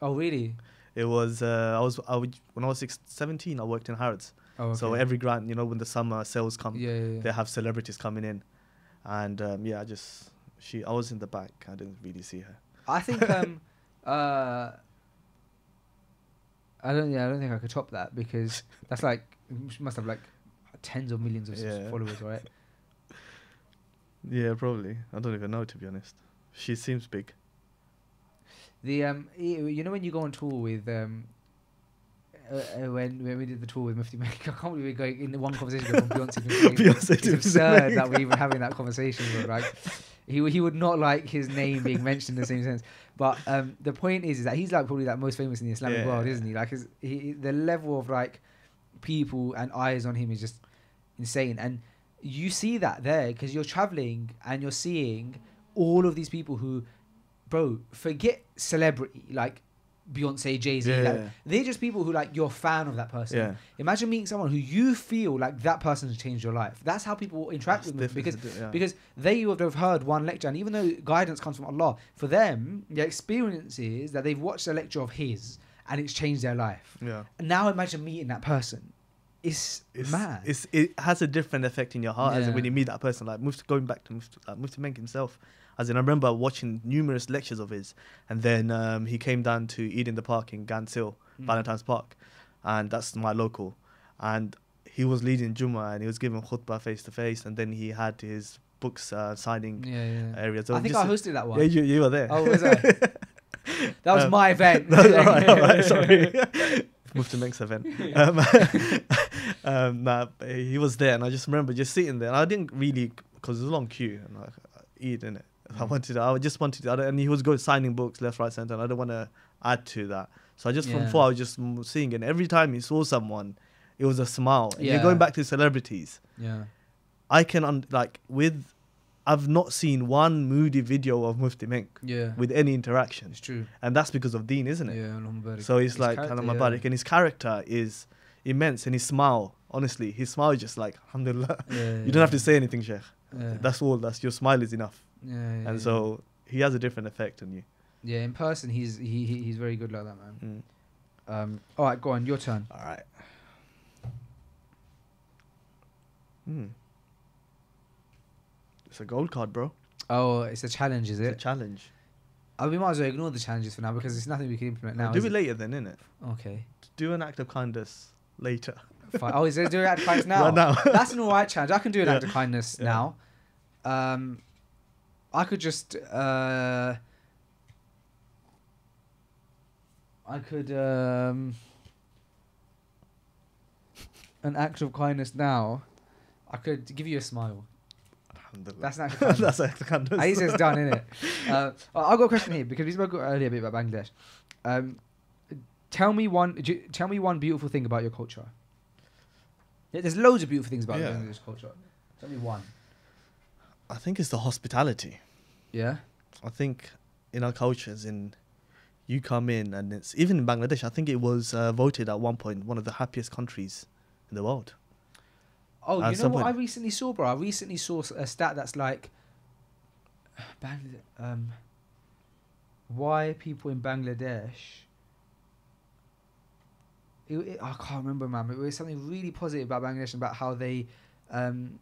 Oh really? It was uh, I was I would, when I was six, seventeen. I worked in Harrods. Oh, okay. So every grand, you know, when the summer sales come, yeah, yeah, yeah. they have celebrities coming in, and um, yeah, I just she I was in the back. I didn't really see her. I think um, uh, I don't yeah I don't think I could top that, because that's like she must have like tens of millions of yeah. followers, right? Yeah, probably. I don't even know, to be honest. She seems big. The um, you know, when you go on tour with um, uh, uh, when when we did the tour with Mufti Menk, I can't believe we're going in one conversation from Beyonce. Beyonce, it's absurd that we're even having that conversation. But like, he he would not like his name being mentioned in the same sense. But um, the point is, is that he's like probably like most famous in the Islamic yeah. world, isn't he? Like, his he, the level of like people and eyes on him is just insane. And you see that there, because you're traveling and you're seeing all of these people who, bro, forget celebrity, like Beyonce, Jay-Z. Yeah, like, yeah. They're just people who, like, you're a fan of that person. Yeah. Imagine meeting someone who you feel like that person has changed your life. That's how people interact That's with them, because, yeah. because they would have heard one lecture. And even though guidance comes from Allah, for them, their experience is that they've watched a lecture of his and it's changed their life. Yeah. And now imagine meeting that person. It's, it's mad. It's, it has a different effect in your heart yeah. as in when you meet that person. Like Mufti, going back to Mufti, like Mufti Menk himself, as in I remember watching numerous lectures of his, and then um, he came down to Eid in the Park in Gansil, mm. Valentine's Park, and that's my local. And he was leading Jummah, and he was giving khutbah face to face, and then he had his books uh, signing yeah, yeah. areas. So I think I hosted that one. Yeah, you, you were there. Oh, was I? That was um, my event. That's all right, all right, sorry. Mufti Menk's event. Um, um, nah, he was there, and I just remember just sitting there. And I didn't really, because it was a long queue, and like Eid, innit? Mm. I wanted, I just wanted, to, I don't, and he was going signing books left, right, centre, and I don't want to add to that. So I just yeah. from far, I was just seeing, and every time he saw someone, it was a smile. And yeah. you're going back to celebrities. Yeah, I can un like with, I've not seen one moody video of Mufti Menk yeah. with any interaction. It's true. And that's because of Deen, isn't it? Yeah, Mubarak. So he's his like, Mubarak, yeah. and his character is immense, and his smile, honestly, his smile is just like, alhamdulillah. Yeah, yeah, you don't yeah. have to say anything, Sheikh. Yeah. That's all, that's, your smile is enough. Yeah, yeah, and so yeah. he has a different effect on you. Yeah, in person, he's he, he he's very good like that, man. Mm. Um, all right, go on, your turn. All right. Hmm. It's a gold card, bro. Oh, it's a challenge, is it? It's a challenge. Oh, we might as well ignore the challenges for now, because it's nothing we can implement now. We'll do it, it later then, innit? Okay. Do an act of kindness later. Fine. Oh, is there do an act of kindness now? Right now. That's an all right challenge. I can do an yeah. act of kindness yeah. now. Um, I could just... Uh, I could... Um, an act of kindness now. I could give you a smile. That's not That's actually At least it's done, isn't it? Uh, I've got a question here, because we spoke earlier a bit about Bangladesh. Um, Tell me one. Tell me one beautiful thing about your culture. There's loads of beautiful things about yeah. the English culture. Tell me one. I think it's the hospitality. Yeah. I think in our cultures, in you come in, and it's even in Bangladesh. I think it was uh, voted at one point one of the happiest countries in the world. Oh, at you know what point. I recently saw, bro. I recently saw a stat that's like, um, why people in Bangladesh. It, it, I can't remember, man. It was something really positive about Bangladesh, about how they um,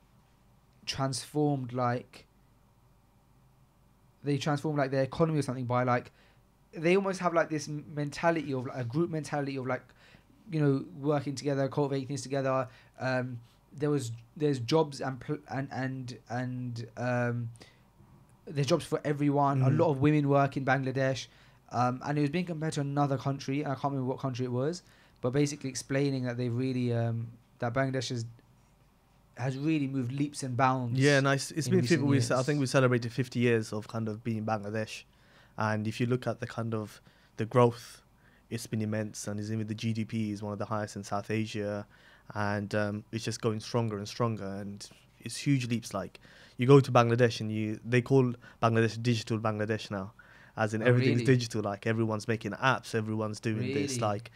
transformed, like they transformed like their economy or something by like they almost have like this mentality of like, a group mentality of like you know working together, cultivating things together. Um, there was there's jobs and pl and and and um, there's jobs for everyone. Mm. A lot of women work in Bangladesh, um, and it was being compared to another country, and I can't remember what country it was. But basically explaining that they really um, that Bangladesh has has really moved leaps and bounds. Yeah, nice. It's been people we I think we celebrated fifty years of kind of being Bangladesh, and if you look at the kind of the growth, it's been immense, and even the G D P is one of the highest in South Asia, and um, it's just going stronger and stronger, and it's huge leaps. Like you go to Bangladesh and you they call Bangladesh digital Bangladesh now, as in oh, everything's really? digital. Like everyone's making apps, everyone's doing really? this. Like.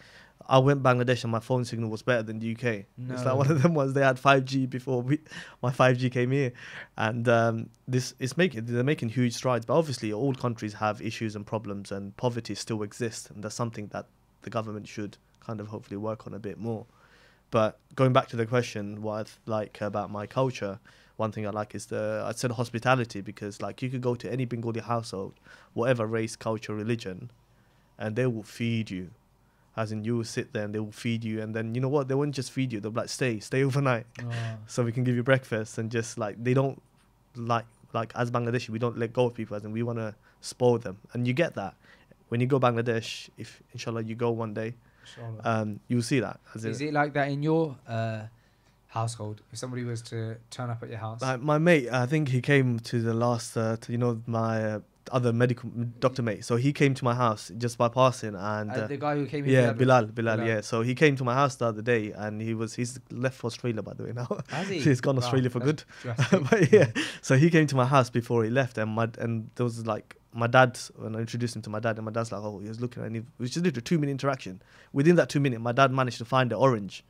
I went Bangladesh and my phone signal was better than the U K. No. It's like one of them ones. They had five G before we, my five G came here, and um, this it's making they're making huge strides. But obviously, all countries have issues and problems, and poverty still exists, and that's something that the government should kind of hopefully work on a bit more. But going back to the question, what I like about my culture, one thing I like is the I said hospitality, because like you could go to any Bengali household, whatever race, culture, religion, and they will feed you. As in, you will sit there and they will feed you, and then you know what? They won't just feed you. They'll be like, stay, stay overnight, oh. so we can give you breakfast. And just like they don't like like as Bangladeshi, we don't let go of people, as in we want to spoil them. And you get that when you go Bangladesh. If inshallah you go one day, um, you will see that. As Is it, it like that in your uh, household? If somebody was to turn up at your house, like my mate, I think he came to the last. Uh, to, you know my. Uh, other medical doctor mate, so he came to my house just by passing, and uh, uh, the guy who came in, yeah, Bilal, Bilal, Bilal, yeah. So he came to my house the other day, and he was he's left for Australia, by the way, now. Has he? He's gone wow, Australia for good. But yeah, so he came to my house before he left, and my and there was like my dad when I introduced him to my dad, and my dad's like, oh, he was looking, and he was just did a two minute interaction. Within that two minute, my dad managed to find the orange,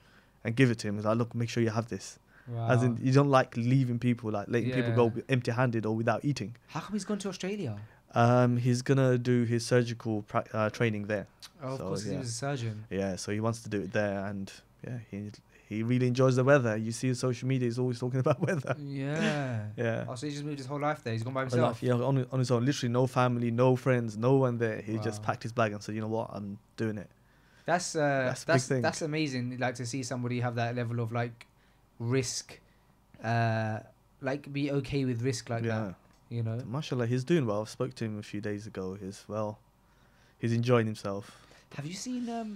and give it to him. He's like, look, make sure you have this. Wow. As in, you don't like leaving people, like letting yeah. people go empty-handed or without eating. How come he's gone to Australia? Um, he's gonna do his surgical pra uh, training there. Oh, of so, course, yeah. he was a surgeon. Yeah, so he wants to do it there, and yeah, he he really enjoys the weather. You see, his social media is always talking about weather. Yeah. yeah. Oh, so he just moved his whole life there. He's gone by himself. Life, yeah, on on his own. Literally, no family, no friends, no one there. He wow. just packed his bag and said, "You know what? I'm doing it." That's uh, that's that's, that's, that's amazing. Like to see somebody have that level of like. risk uh like be okay with risk like yeah. that, you know. Mashallah, he's doing well. I spoke to him a few days ago. He's well he's enjoying himself. Have you seen um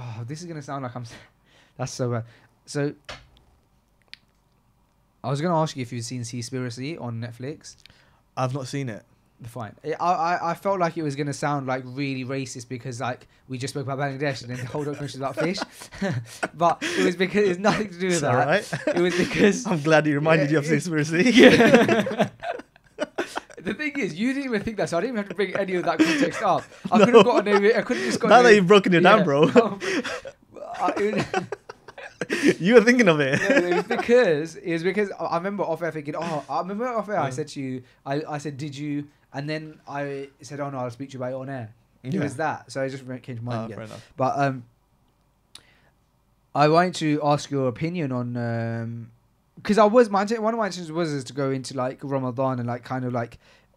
oh this is gonna sound like I'm that's so bad. So I was gonna ask you if you've seen Seaspiracy on Netflix. I've not seen it. Fine. I, I I felt like it was gonna sound like really racist because like we just spoke about Bangladesh and then the whole documentary about fish, but it was because it's nothing to do with it's that. Right? It was because I'm glad you reminded yeah, you of this, Seaspiracy. Yeah. The thing is, you didn't even think that, so I didn't even have to bring any of that context up. I no. could have gotten over it. I could have just gotten. Now that you've broken it yeah, down, bro. No, I, you were thinking of it. No, it was because it was because I remember off air thinking. Oh, I remember off air. Mm. I said to you, I I said, did you? And then I said, oh no, I'll speak to you about it on air. Yeah. It was that. So I just came to mind oh, again. But um, I wanted to ask your opinion on... Because um, I was... My, one of my intentions was is to go into like Ramadan and like kind of like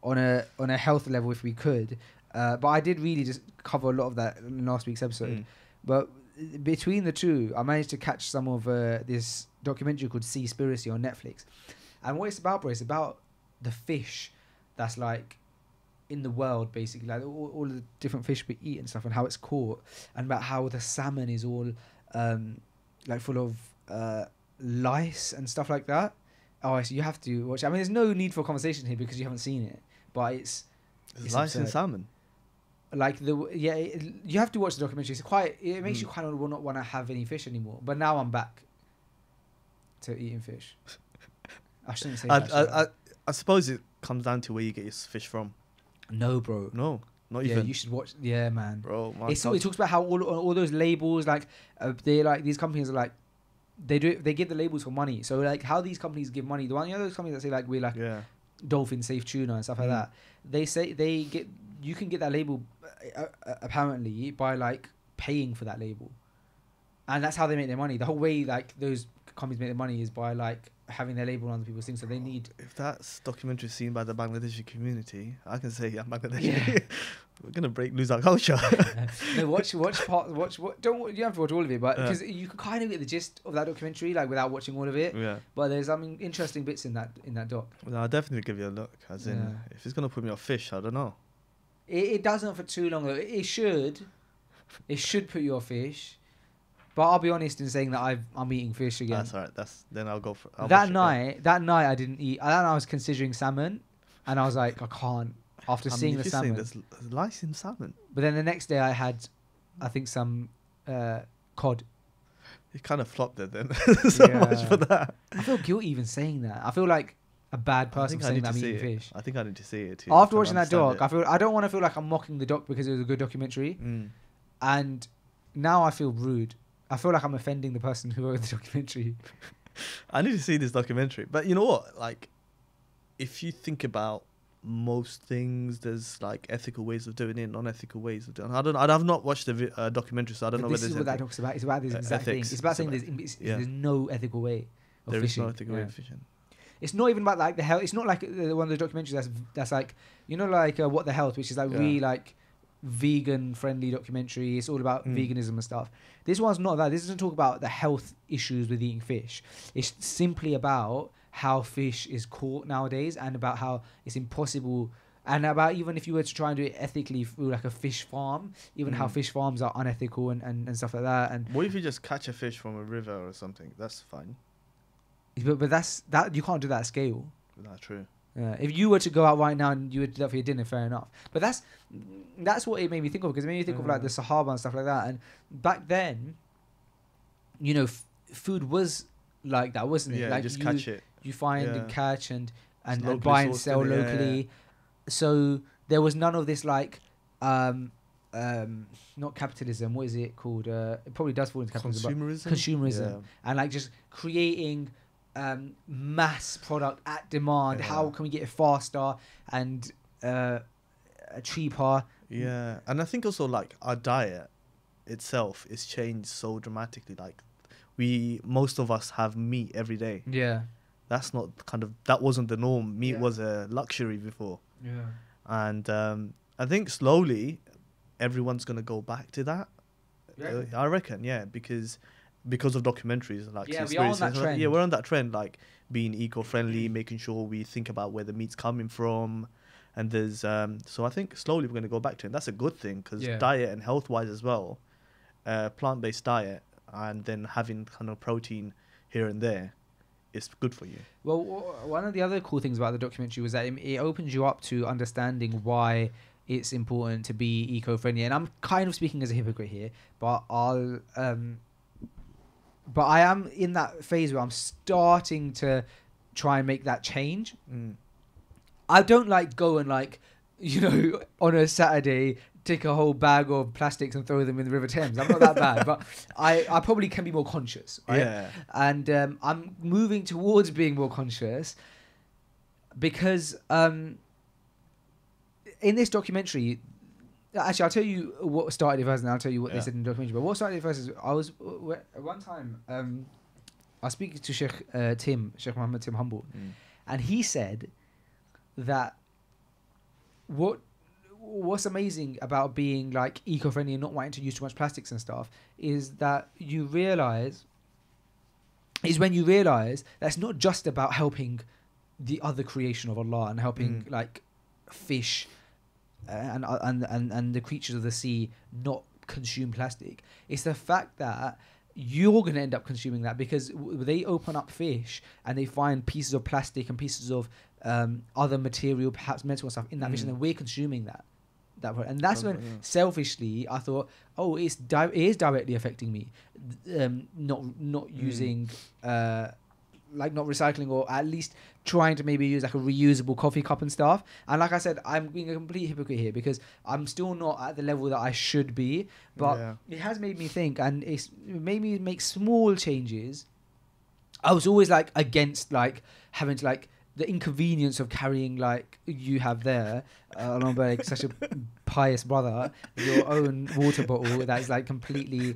on a on a health level if we could. Uh, but I did really just cover a lot of that in last week's episode. Mm. But between the two, I managed to catch some of uh, this documentary called Seaspiracy on Netflix. And what it's about, bro, it's about the fish that's like... in the world, basically, like all, all the different fish we eat and stuff, and how it's caught, and about how the salmon is all um, like full of uh, lice and stuff like that. Oh, so you have to watch. I mean, there's no need for a conversation here because you haven't seen it, but it's, it's lice absurd. in salmon. like the yeah, it, you have to watch the documentary. It's quite. It makes mm. you kind of will not want to have any fish anymore. But now I'm back to eating fish. I shouldn't say. I, that, I, should I, I I suppose it comes down to where you get your fish from. No, bro. No. Not even. Yeah, you should watch. Yeah, man. Bro, my it's, it talks about how all all those labels, like uh, they like these companies are like they do they give the labels for money. So like how these companies give money. The one you know those companies that say like we're like yeah. dolphin safe tuna and stuff mm. like that. They say they get you can get that label uh, apparently by like paying for that label, and that's how they make their money. The whole way like those companies make their money is by like having their label on other people's things, so they need. If that's documentary seen by the Bangladeshi community, I can say yeah, Bangladeshi. Yeah. We're gonna break lose our culture. No, watch, watch part, watch. What, don't you don't have to watch all of it, but because yeah. you can kind of get the gist of that documentary, like without watching all of it. Yeah. But there's I mean interesting bits in that in that doc. No, I'll definitely give you a look. As in, yeah. if it's gonna put me off fish, I don't know. It, it doesn't for too long though. It, it should, it should put you off fish. But I'll be honest in saying that I've, I'm eating fish again. That's all right. That's, then I'll go for I'll that night, it. That night I didn't eat. I, I was considering salmon. And I was like, I can't. After I seeing mean, the salmon. There's licensed salmon. But then the next day I had, I think, some uh, cod. It kind of flopped it then. so yeah. much for that. I feel guilty even saying that. I feel like a bad person saying that I'm eating fish. I think I need to see it too. After watching that doc, I, feel, I don't want to feel like I'm mocking the doc because it was a good documentary. Mm. And now I feel rude. I feel like I'm offending the person who wrote the documentary. I need to see this documentary. But you know what? Like, if you think about most things, there's like ethical ways of doing it, non-ethical ways of doing it. I don't. I've not watched the uh, documentary, so I don't but know. This is what that talks about. It's about this uh, exact ethics. thing. It's about it's saying about there's, it's, yeah. there's no ethical way of there fishing. There is no ethical yeah. way of fishing. It's not even about like the health. It's not like uh, one of the documentaries that's that's like you know like uh, What the Health, which is like yeah. really like. vegan friendly documentary. It's all about mm. veganism and stuff. This one's not that. This doesn't talk about the health issues with eating fish. It's simply about how fish is caught nowadays and about how it's impossible and about even if you were to try and do it ethically through like a fish farm, even mm. how fish farms are unethical and, and, and stuff like that. And what if you just catch a fish from a river or something? That's fine. But, but that's that you can't do that at scale. That's true. Yeah, if you were to go out right now and you would do that for your dinner, fair enough. But that's that's what it made me think of, because it made me think mm. of like the Sahaba and stuff like that. And back then, you know, f food was like that, wasn't it? Yeah, like just you, catch it. You find yeah. and catch and, and, and buy and sell locally. Yeah, yeah. So there was none of this like, um, um, not capitalism, what is it called? Uh, it probably does fall into capitalism. Consumerism? But consumerism. Yeah. And like just creating... Um, mass product at demand. Yeah. How can we get it faster and uh, cheaper? Yeah, and I think also like our diet itself is changed so dramatically. Like we, most of us have meat every day. Yeah, that's not kind of that wasn't the norm. Meat yeah. was a luxury before. Yeah, and um, I think slowly everyone's gonna go back to that. Yeah. I reckon. Yeah, because. Because of documentaries, like yeah, we are on that trend. yeah, we're on that trend, like being eco-friendly, making sure we think about where the meat's coming from, and there's um. So I think slowly we're going to go back to it. And that's a good thing because yeah. diet and health-wise as well, uh, plant-based diet, and then having kind of protein here and there, is good for you. Well, one of the other cool things about the documentary was that it, it opens you up to understanding why it's important to be eco-friendly. And I'm kind of speaking as a hypocrite here, but I'll um. But I am in that phase where I'm starting to try and make that change. Mm. I don't like go and like, you know, on a Saturday, take a whole bag of plastics and throw them in the River Thames. I'm not that bad, but I, I probably can be more conscious. Right? Yeah. And um, I'm moving towards being more conscious because um, in this documentary... Actually, I'll tell you what started it first, and I'll tell you what yeah. they said in the documentary. But what started it first is I was at one time um, I was speaking to Sheikh uh, Tim, Sheikh Muhammad Tim Humble, mm. and he said that what what's amazing about being like eco-friendly and not wanting to use too much plastics and stuff is that you realize is when you realize that's not just about helping the other creation of Allah and helping mm. like fish. And, and and and the creatures of the sea not consume plastic. It's the fact that you're going to end up consuming that because w they open up fish and they find pieces of plastic and pieces of um, other material, perhaps metal and stuff in that mm. fish, and then we're consuming that. that point. And that's oh, when, yeah. selfishly, I thought, oh, it's di it is directly affecting me. Um, not not mm. using, uh, like not recycling, or at least trying to maybe use like a reusable coffee cup and stuff. And like I said, I'm being a complete hypocrite here because I'm still not at the level that I should be. But yeah. it has made me think, and it's made me make small changes. I was always like against like having to like, the inconvenience of carrying, like you have there, uh, along by like, such a pious brother, your own water bottle that is like completely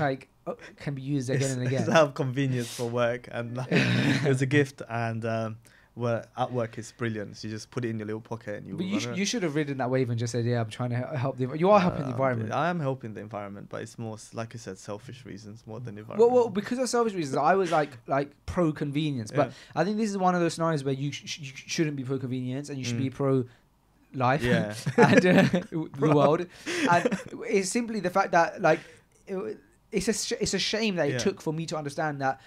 like oh, can be used again it's, and again. It's out of convenience for work, and like, it was a gift. And um, well, at work it's brilliant. So you just put it in your little pocket, and you. But you, sh you should have ridden that wave and just said, "Yeah, I'm trying to help the. You are helping uh, the environment. I am helping the environment, but it's more like I said, selfish reasons more than environment. Well, well, because of selfish reasons, I was like like pro convenience, but yeah. I think this is one of those scenarios where you, sh you shouldn't be pro convenience and you should mm. be pro life yeah. and uh, the world. And it's simply the fact that like it, it's a sh it's a shame that it yeah. took for me to understand that.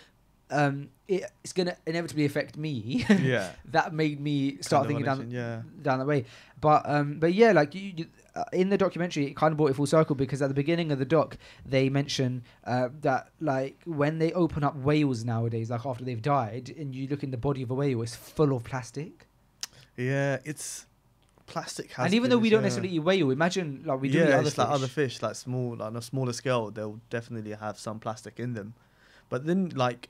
Um, it, it's gonna inevitably affect me. Yeah, that made me start kind of thinking down, yeah. down that way. But um, but yeah, like you, you, uh, in the documentary, it kind of brought it full circle because at the beginning of the doc, they mention uh, that like when they open up whales nowadays, like after they've died, and you look in the body of a whale, it's full of plastic. Yeah, it's plastic. Has and even though we don't yeah. necessarily eat whale, imagine like we do yeah, eat other, it's fish. Like other fish, like small, like on a smaller scale, they'll definitely have some plastic in them. But then like.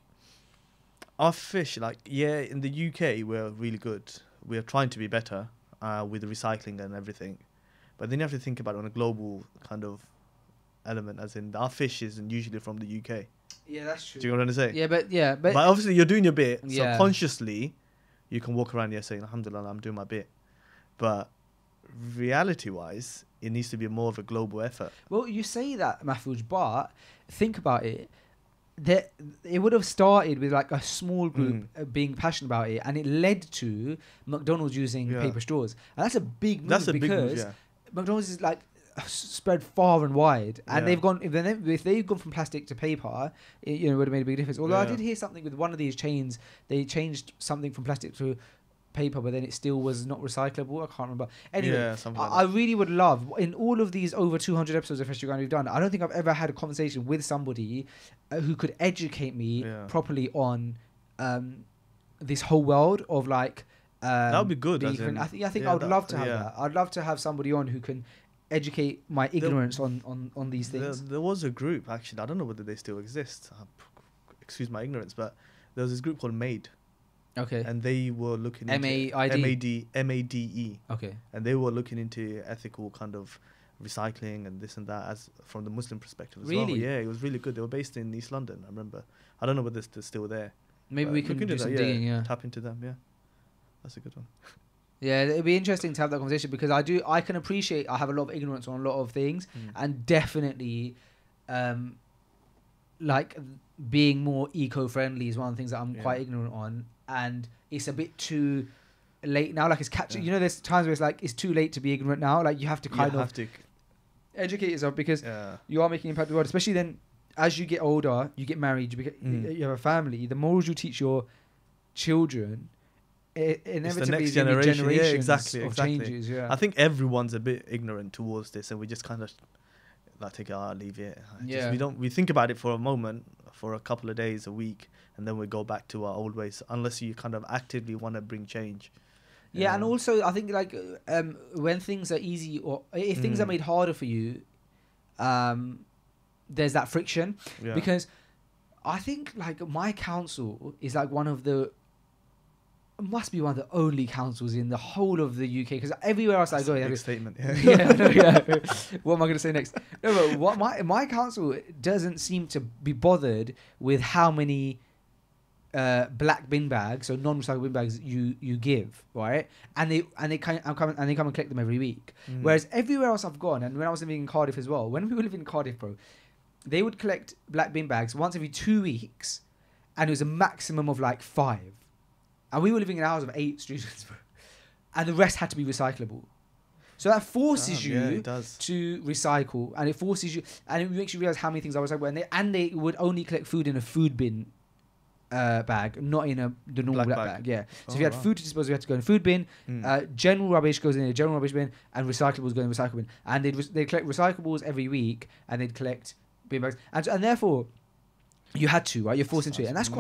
Our fish, like, yeah, in the U K, we're really good. We're trying to be better uh, with recycling and everything. But then you have to think about it on a global kind of element, as in our fish isn't usually from the U K. Yeah, that's true. Do you know what I'm saying? Yeah, but, yeah. But, but obviously, you're doing your bit. Yeah. So consciously, you can walk around here saying, alhamdulillah, I'm doing my bit. But reality-wise, it needs to be more of a global effort. Well, you say that, Mahfuj, but think about it. That it would have started with like a small group mm. being passionate about it, and it led to McDonald's using yeah. paper straws, and that's a big move that's a because big move, yeah. McDonald's is like spread far and wide, and yeah. they've gone if, they, if they've gone from plastic to paper, it, you know, would have made a big difference. Although yeah. I did hear something with one of these chains, they changed something from plastic to paper, but then it still was not recyclable. I can't remember. Anyway, yeah, I, like I really would love, in all of these over two hundred episodes of Freshly Grounded we've done, I don't think I've ever had a conversation with somebody uh, who could educate me yeah. properly on um, this whole world of like... Um, that would be good. In, I, th I think yeah, I would that, love to have yeah. that. I'd love to have somebody on who can educate my ignorance there, on, on, on these things. There, there was a group, actually, I don't know whether they still exist. Excuse my ignorance, but there was this group called MADE. Okay. And they were looking into M A I D M A D E. Okay. And they were looking into ethical kind of recycling and this and that as from the Muslim perspective as really? well. Yeah, it was really good. They were based in East London, I remember. I don't know whether they're still there. Maybe we can do that, some yeah, digging, yeah. Tap into them, yeah. That's a good one. Yeah, it'd be interesting to have that conversation because I do I can appreciate I have a lot of ignorance on a lot of things mm. and definitely um like being more eco-friendly is one of the things that I'm yeah. quite ignorant on. And it's a bit too late now. Like it's catching, yeah. you know, there's times where it's like, it's too late to be ignorant now. Like you have to kind you of have to educate yourself because yeah. you are making an impact on the world, especially then as you get older, you get married, you, beca mm. you have a family, the morals you teach your children, it inevitably it's the next generation. generations yeah, exactly, of exactly. changes. Yeah. I think everyone's a bit ignorant towards this and we just kind of like take it, oh, leave it. Yeah. Just, we don't, we think about it for a moment, for a couple of days, a week, and then we go back to our old ways, unless you kind of actively want to bring change. Yeah, know? And also I think like um, when things are easy or if things mm. are made harder for you, um, there's that friction. Yeah. Because I think like my council is like one of the, must be one of the only councils in the whole of the U K because everywhere else That's I go, a big every, statement. Yeah, yeah, no, yeah. What am I going to say next? No, but what my my council doesn't seem to be bothered with how many uh, black bin bags, so non-recyclable bin bags you you give, right? And they and they come and they come and collect them every week. Mm. Whereas everywhere else I've gone, and when I was living in Cardiff as well, when we were living in Cardiff, bro, they would collect black bin bags once every two weeks, and it was a maximum of like five. And we were living in a house of eight students, and the rest had to be recyclable. So that forces oh, you yeah, it does. to recycle, and it forces you, and it makes you realize how many things are recyclable. And they, and they would only collect food in a food bin uh, bag, not in a the normal black black bag. bag. Yeah. So oh, if you had wow. food to dispose, we had to go in a food bin. Mm. Uh, general rubbish goes in a general rubbish bin, and recyclables go in a recycle bin. And they'd re they'd collect recyclables every week, and they'd collect bin bags, and and therefore, you had to, right? You're forced into it, and that's mad.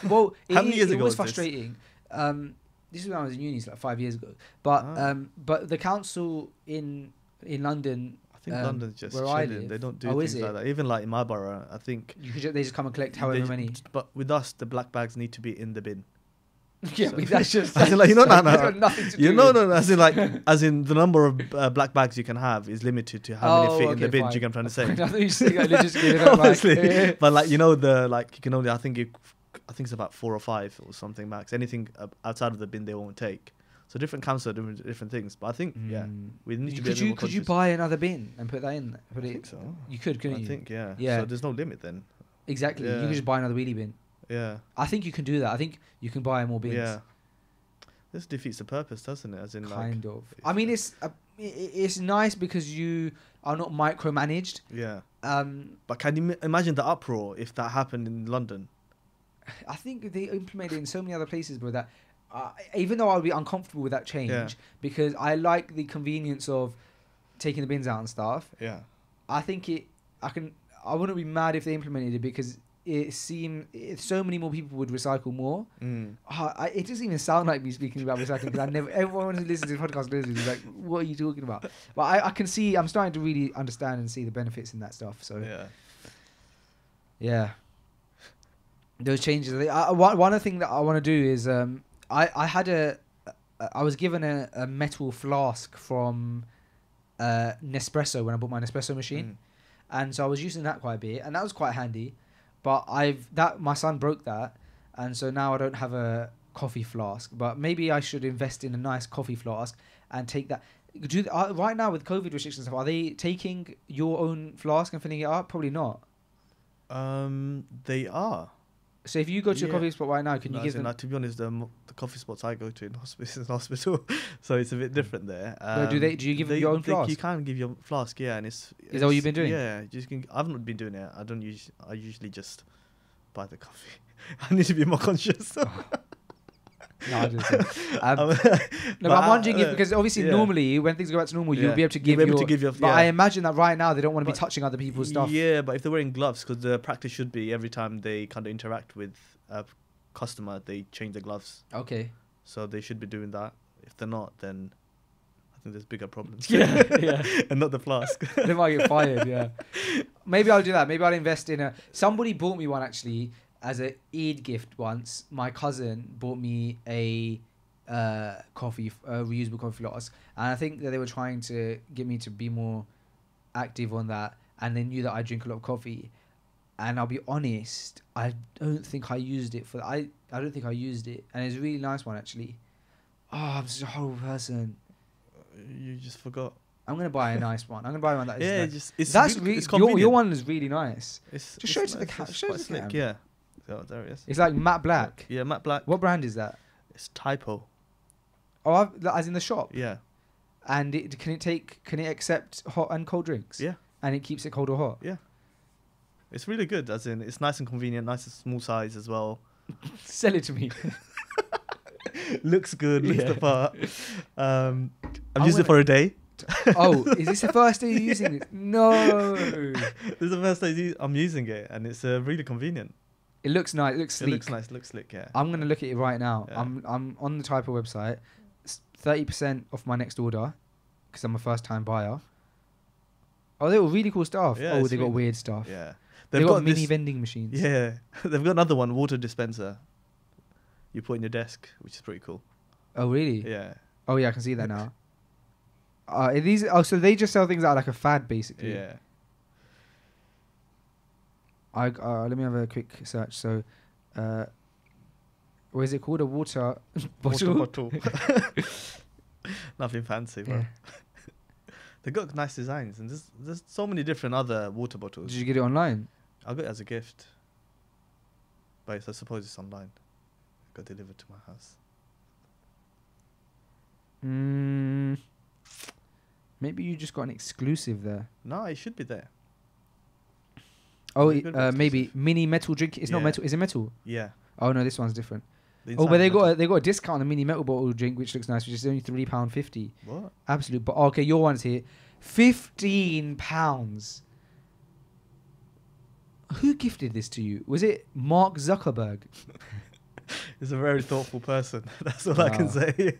quite well. It, How many years it ago was frustrating. This? Um, this was when I was in uni, so like five years ago. But oh. um, but the council in in London. I think um, London's just chilling. They don't do oh, things like that. Even like in my borough, I think you could just, they just come and collect however many. Just, but with us, the black bags need to be in the bin. Yeah, so, but that's just as in like you know, no, no, no. you know, no, no, as in like as in the number of uh, black bags you can have is limited to how oh, many fit okay, in the bin. Do you get what I'm trying to say? Honestly, but like you know, the like you can only I think you, I think it's about four or five or something max. Anything outside of the bin, they won't take. So different councils are doing different things, but I think mm. yeah, we need to be. Could you could you buy another bin and put that in? Put I it, think so. You could, couldn't I you? I think yeah. Yeah. So there's no limit then. Exactly. Yeah. You can just buy another wheelie bin. Yeah. I think you can do that. I think you can buy more bins. Yeah. This defeats the purpose, doesn't it? As in kind like, of. I mean, it's a, it's nice because you are not micromanaged. Yeah. Um. But can you imagine the uproar if that happened in London? I think they implemented it in so many other places, bro. That. Uh, even though I'll be uncomfortable with that change yeah. because I like the convenience of taking the bins out and stuff. Yeah, I think it. I can. I wouldn't be mad if they implemented it because it seemed it, so many more people would recycle more. Mm. Uh, I, it doesn't even sound like me speaking about recycling because I never. Everyone who listens to the podcast listens is like, "What are you talking about?" But I, I can see. I'm starting to really understand and see the benefits in that stuff. So yeah, yeah. Those changes. I, one one thing that I want to do is. Um, I, I had a, I was given a, a metal flask from uh, Nespresso when I bought my Nespresso machine. Mm. And so I was using that quite a bit and that was quite handy. But I've, that, my son broke that. And so now I don't have a coffee flask, but maybe I should invest in a nice coffee flask and take that. Do uh, right now with COVID restrictions, are they taking your own flask and filling it up? Probably not. Um, they are. So if you go to yeah. a coffee spot right now, can no, you give them? Like, to be honest, the, um, the coffee spots I go to in hospital, in hospital so it's a bit different there. Um, no, do they? Do you give they, them your own flask? You can give your flask, yeah. And it's is it's, that what you've been doing? Yeah, just can, I've not been doing it. I don't use. I usually just buy the coffee. I need to be more conscious. Oh. No, I didn't say that. Um, no, but I'm wondering uh, if because obviously yeah. normally when things go back to normal, yeah. you'll be able to give. You'll be able your, to give your. But yeah. I imagine that right now they don't want to be touching other people's stuff. Yeah, but if they're wearing gloves, because the practice should be every time they kind of interact with a customer, they change the gloves. Okay. So they should be doing that. If they're not, then I think there's bigger problems. Yeah, yeah, and not the flask. They might get fired. Yeah. Maybe I'll do that. Maybe I'll invest in a. Somebody bought me one actually. As an Eid gift once, my cousin bought me a uh, coffee, a reusable coffee flask, and I think that they were trying to get me to be more active on that, and they knew that I drink a lot of coffee, and I'll be honest, I don't think I used it for, I, I don't think I used it, and it's a really nice one actually. Oh, I'm such a horrible person. You just forgot. I'm gonna buy a nice one. I'm gonna buy one that is yeah, nice. Just, it's That's really, your, your one is really nice. It's, just it's show it to the cat. Show it to the cat. Yeah. Oh, there it is. It's like matte black. Yeah, matte black. What brand is that? It's Typo. Oh, I've, as in the shop. Yeah. And it, can it take? Can it accept hot and cold drinks? Yeah. And it keeps it cold or hot. Yeah. It's really good. As in, it's nice and convenient. Nice and small size as well. Sell it to me. Looks good. Looks yeah. the part. Um, I've I used it for a day. Oh, is this the first day you're using yeah. it? No. This is the first day I'm using it, and it's uh, really convenient. It looks nice. It looks sleek. It looks nice. Looks slick. Yeah. I'm gonna look at it right now. Yeah. I'm I'm on the Typo website. Thirty percent off my next order because I'm a first time buyer. Oh, they were really cool stuff. Yeah, oh, they got weird stuff. Yeah. They've they got, got mini vending machines. Yeah. They've got another one, water dispenser. You put in your desk, which is pretty cool. Oh really? Yeah. Oh yeah, I can see that now. Uh, are these oh so they just sell things that are like a fad basically. Yeah. I, uh, let me have a quick search. So, uh, what is it called? A water bottle? Water bottle. Nothing fancy, bro. Yeah. They got nice designs, and there's, there's so many different other water bottles. Did you get it online? I got it as a gift. But it's, I suppose it's online. It got delivered to my house. Mm, maybe you just got an exclusive there. No, it should be there. Oh, uh, maybe mini metal drink. It's yeah. not metal. Is it metal? Yeah. Oh no, this one's different. The oh, but they got a, they got a discount on the mini metal bottle drink, which looks nice, which is only three pound fifty. What? Absolute. But okay, your one's here, fifteen pounds. Who gifted this to you? Was it Mark Zuckerberg? He's a very thoughtful person. That's all wow. I can say.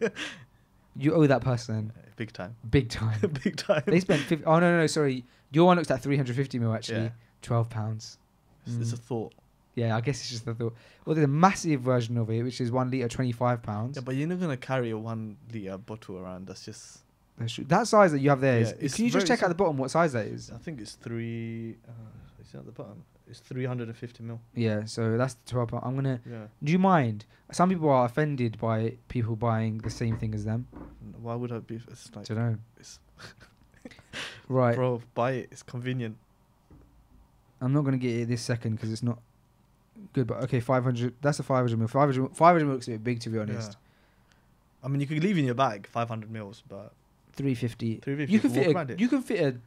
You owe that person. Big time. Big time. Big time. They spent fifty. Oh no, no, no, sorry. Your one looks at three hundred fifty mil actually. Yeah. Twelve pounds. It's, mm. it's a thought. Yeah, I guess it's just the thought. Well, there's a massive version of it, which is one litre, twenty-five pounds. Yeah, but you're not going to carry a one litre bottle around. That's just... That's true. That size that you have there yeah, is... It's can you just check out the bottom what size that is? I think it's three... Uh, it's not the bottom. It's three hundred fifty mil. Yeah, so that's the twelve pounds. I'm going to... Yeah. Do you mind? Some people are offended by people buying the same thing as them. Why would I be... It's like... I don't know. It's right. Bro, buy it. It's convenient. I'm not going to get it this second because it's not... Good, but okay, five hundred. That's a five hundred mil. five hundred, five hundred mil looks a bit big, to be honest. Yeah. I mean, you could leave in your bag five hundred mils, but three fifty. three fifty. You could fit. A, you could fit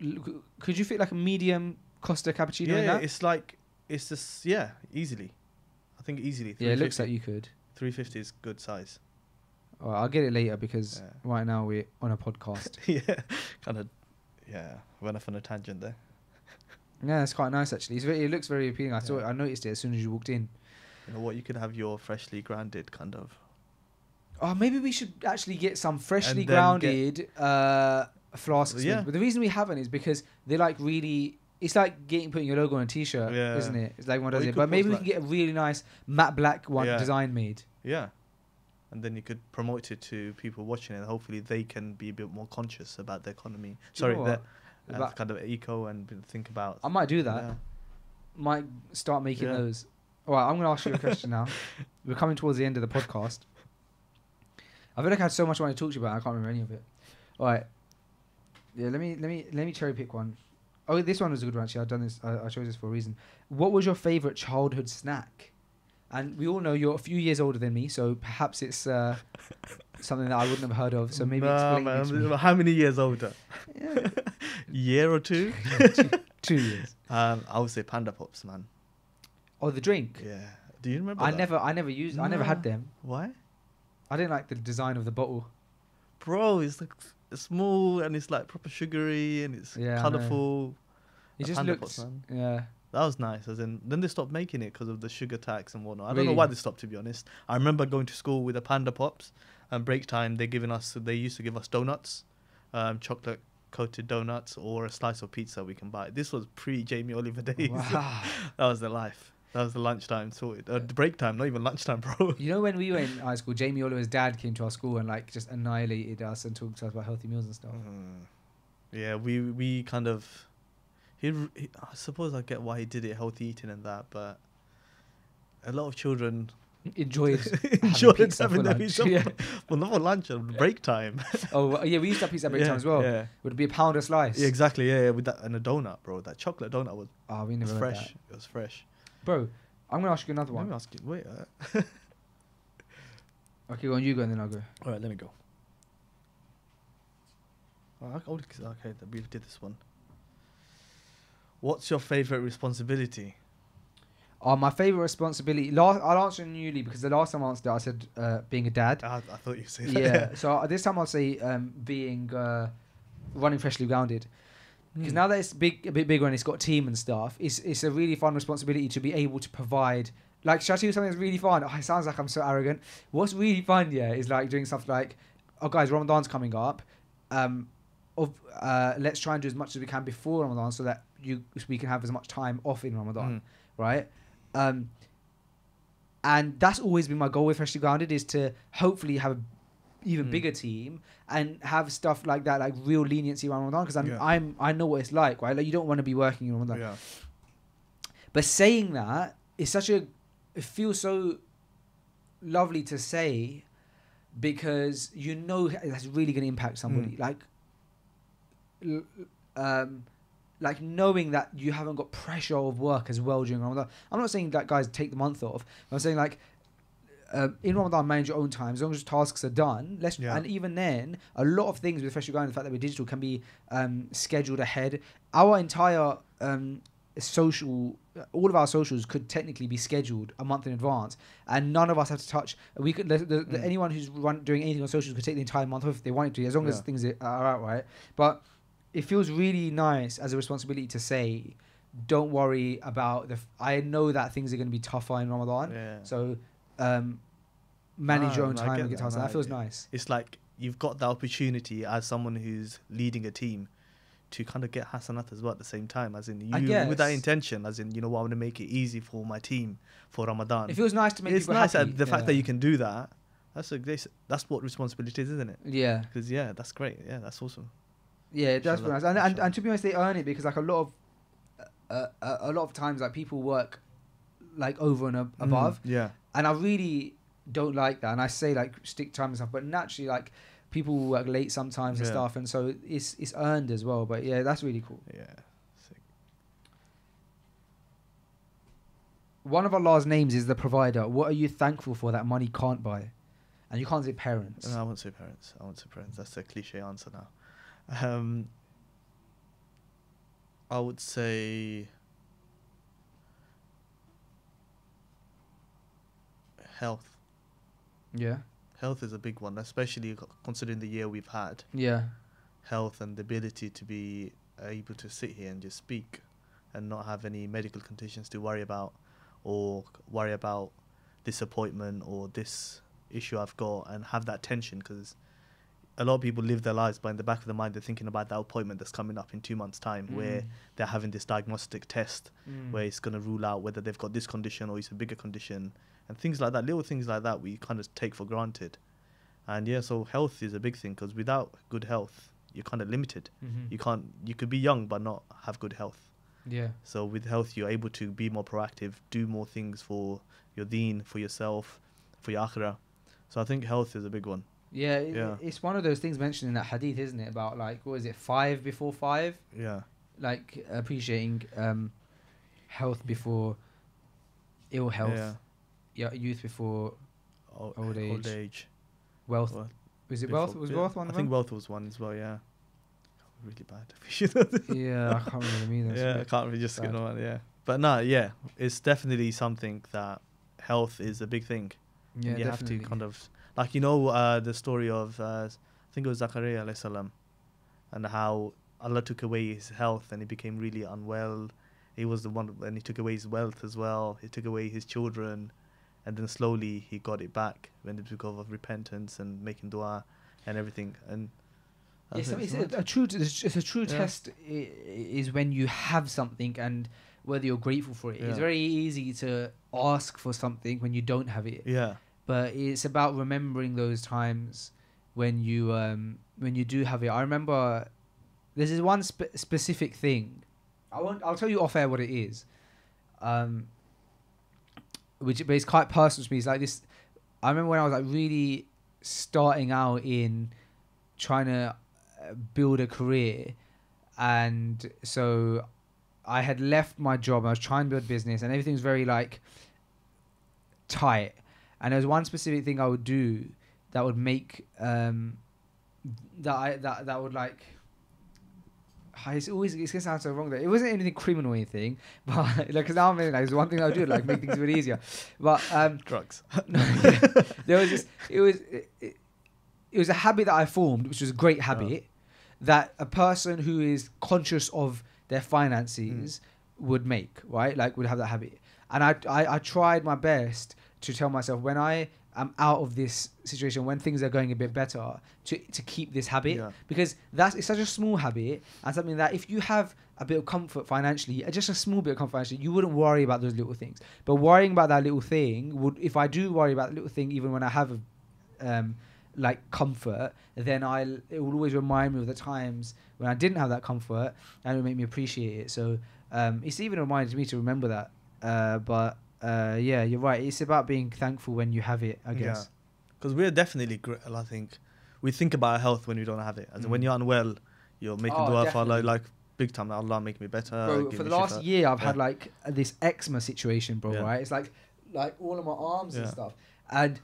a. Could you fit like a medium Costa cappuccino? Yeah, in that? it's like it's just yeah, easily. I think easily. Yeah, it looks like you could. three fifty is good size. All right, I'll get it later because yeah. right now we're on a podcast. yeah, kind of. Yeah, went off on a tangent there. Yeah, it's quite nice actually. It's very, it looks very appealing. I yeah. saw it. I noticed it as soon as you walked in. You know what? You could have your freshly grounded kind of. Oh, maybe we should actually get some freshly grounded uh, flasks. Yeah. But the reason we haven't is because they like really. It's like getting putting your logo on a T-shirt, yeah. isn't it? It's like one does well, it. But maybe we can get a really nice matte black one yeah. design made. Yeah, and then you could promote it to people watching it. Hopefully, they can be a bit more conscious about the economy. Do Sorry, you know their About kind of eco and think about. I might do that. Yeah. Might start making yeah. those. All right, I'm going to ask you a question now. We're coming towards the end of the podcast. I feel like I had so much I wanted to talk to you about. I can't remember any of it. All right. Yeah, let me let me let me cherry pick one. Oh, this one was a good one actually. I've done this. I, I chose this for a reason. What was your favorite childhood snack? And we all know you're a few years older than me, so perhaps it's uh, something that I wouldn't have heard of. So maybe no, explain man, it to me. How many years older? Yeah. Year or two? yeah, two, two years. Um, I would say Panda Pops, man. Oh, the drink. Yeah. Do you remember? I that? never, I never used. No. I never had them. Why? I didn't like the design of the bottle. Bro, it's like it's small and it's like proper sugary and it's yeah, colourful. It just Panda looks. Pops, man. Yeah. That was nice. As in, then they stopped making it because of the sugar tax and whatnot. I really? don't know why they stopped, to be honest. I remember going to school with the Panda Pops, and break time they giving us. They used to give us donuts, um, chocolate coated donuts, or a slice of pizza we can buy. This was pre Jamie Oliver days. Wow. That was the life. That was the lunchtime sorted. Uh, the break time, not even lunchtime, bro. You know when we were in high school, Jamie Oliver's dad came to our school and like just annihilated us and talked to us about healthy meals and stuff. Mm. Yeah, we we kind of. He, he, I suppose I get why he did it, healthy eating and that, but a lot of children enjoyed enjoyed having, having their pizza. Yeah. Well, not for lunch, on break time. Oh yeah, we used to have pizza at break yeah, time as well. Yeah. It would be a pound a slice. Yeah, exactly. Yeah, yeah, with that and a donut, bro. That chocolate donut was. Oh, we never fresh. That. It was fresh. Bro, I'm gonna ask you another one. Let me ask you. Wait. Uh, okay, go on. You go, and then I'll go. All right, let me go. Right, I'll, okay, we did this one. What's your favourite responsibility? Oh, my favourite responsibility... Last, I'll answer newly because the last time I answered it, I said uh, being a dad. I, I thought you said that. Yeah, so this time I'll say um, being... Uh, running Freshly Grounded. Because mm. now that it's big, a bit bigger and it's got a team and stuff, it's, it's a really fun responsibility to be able to provide... Like, should I do something that's really fun? Oh, it sounds like I'm so arrogant. What's really fun, yeah, is like doing stuff like... Oh, guys, Ramadan's coming up. Um, of, uh, let's try and do as much as we can before Ramadan so that... You, we can have as much time off in Ramadan, mm. right? Um, and that's always been my goal with Freshly Grounded is to hopefully have an even mm. bigger team and have stuff like that, like real leniency around Ramadan, because I'm, yeah. I'm, I know what it's like, right? Like you don't want to be working in Ramadan. Yeah. But saying that, it's such a, it feels so lovely to say because you know that's really going to impact somebody. Mm. Like, um. Like knowing that you haven't got pressure of work as well during Ramadan. I'm not saying that guys take the month off. I'm saying like uh, in Ramadan, manage your own time. As long as tasks are done, let's yeah. and even then, a lot of things with Freshly Grounded, the fact that we're digital can be um, scheduled ahead. Our entire um, social, all of our socials could technically be scheduled a month in advance, and none of us have to touch. We could the, the, mm. the, anyone who's run, doing anything on socials could take the entire month off if they wanted to, as long yeah. as things are out right. But it feels really nice as a responsibility to say, don't worry about the. F I know that things are going to be tougher in Ramadan, yeah. so um, manage no, your own no, time and get that, that. That feels nice. It's like you've got the opportunity as someone who's leading a team to kind of get hasanat as well at the same time, as in you with that intention, as in, you know what, I want to make it easy for my team for Ramadan. It feels nice to make it's people nice happy. The yeah. fact that you can do that, that's a great, that's what responsibility is, isn't it? Yeah. Because yeah, that's great. Yeah, that's awesome. Yeah, that's nice. And, and and to be honest, they earn it, because like a lot of uh, a, a lot of times, like people work like over and ab above. Mm, yeah. And I really don't like that, and I say like stick time and stuff, but naturally like. People work late sometimes yeah. and stuff, and so it's it's earned as well. But yeah, that's really cool. Yeah. Sick. One of Allah's names is the provider. What are you thankful for that money can't buy? And you can't say parents. No, I won't say parents. I won't say parents. That's a cliche answer now. Um, I would say health. Yeah. Health is a big one, especially considering the year we've had. Yeah. Health and the ability to be able to sit here and just speak and not have any medical conditions to worry about, or worry about this appointment or this issue I've got, and have that tension, because a lot of people live their lives, but in the back of their mind, they're thinking about that appointment that's coming up in two months' time mm. where they're having this diagnostic test mm. where it's going to rule out whether they've got this condition or it's a bigger condition. And things like that, little things like that we kind of take for granted. And yeah, so health is a big thing, because without good health, you're kind of limited. Mm-hmm. You can't, you could be young, but not have good health. Yeah. So with health, you're able to be more proactive, do more things for your deen, for yourself, for your akhirah. So I think health is a big one. Yeah, it, yeah. It's one of those things mentioned in that hadith, isn't it? About like, what is it, five before five? Yeah. Like appreciating um, health before ill health. Yeah. Yeah, youth before old, old age. Old age. Wealth. Well, was it before, wealth? Was yeah. wealth one? I think one? wealth was one as well, yeah. Really bad. yeah, I can't really mean that. Yeah, I can't really just get on, yeah. But no, yeah, it's definitely something that health is a big thing. Yeah, you definitely. have to kind of, like, you know, uh, the story of, uh, I think it was Zachariah alayhi salam, and how Allah took away his health and he became really unwell. He was the one, and he took away his wealth as well. He took away his children. And then slowly he got it back when it took over repentance and making dua and everything. And yes, it's, it's a true, it's a true yeah. test is when you have something and whether you're grateful for it. Yeah. It's very easy to ask for something when you don't have it. Yeah. But it's about remembering those times when you um, when you do have it. I remember this is one spe specific thing. I won't. I'll tell you off air what it is. Um. Which but it's quite personal to me. It's like this. I remember when I was like really starting out in trying to build a career, and so I had left my job. I was trying to build business, and everything's very like tight. And there was one specific thing I would do that would make um, that I that that would like. It's always it's gonna sound so wrong though. It wasn't anything criminal or anything, but like because now I'm like it's one thing I would do like make things a bit easier. But um, drugs. No, yeah, there was just it was it, it, it was a habit that I formed, which was a great habit, oh. that a person who is conscious of their finances mm. would make right like would have that habit. And I, I I tried my best to tell myself when I am out of this situation, when things are going a bit better, to, to keep this habit yeah. because that's it's such a small habit and something that if you have a bit of comfort financially, just a small bit of comfort financially, you wouldn't worry about those little things. But worrying about that little thing would, if I do worry about the little thing, even when I have a, um, like comfort, then I it will always remind me of the times when I didn't have that comfort, and it would make me appreciate it. So um, it's even reminded me to remember that. Uh, but Uh, yeah, you're right. It's about being thankful when you have it, I guess. Because yeah. we're definitely, gr I think, we think about our health when we don't have it. As mm. in when you're unwell, you're making oh, dua for Allah, like big time. Allah make me better. Bro, for the last shifa. year, I've yeah. had like this eczema situation, bro. Yeah. Right? It's like, like all of my arms yeah. and stuff, and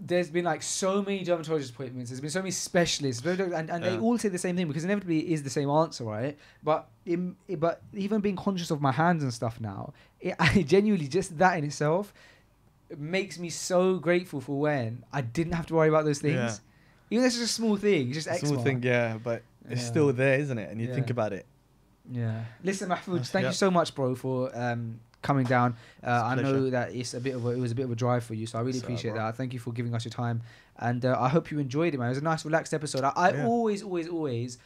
there's been like so many dermatologist appointments, there's been so many specialists, and, and yeah. they all say the same thing, because inevitably it is the same answer, right? But in, but even being conscious of my hands and stuff now, it, I genuinely, just that in itself, it makes me so grateful for when I didn't have to worry about those things. Yeah. Even though it's just a small thing, it's just a small thing, yeah, but it's yeah. still there, isn't it? And you yeah. think about it. Yeah. Listen, Mahfuj, thank yep. you so much, bro, for um, coming down. Uh, I know that it's a bit of a, it was a bit of a drive for you, so I really so, appreciate bro. that. Thank you for giving us your time, and uh, I hope you enjoyed it, man. It was a nice, relaxed episode. I, I yeah. always, always, always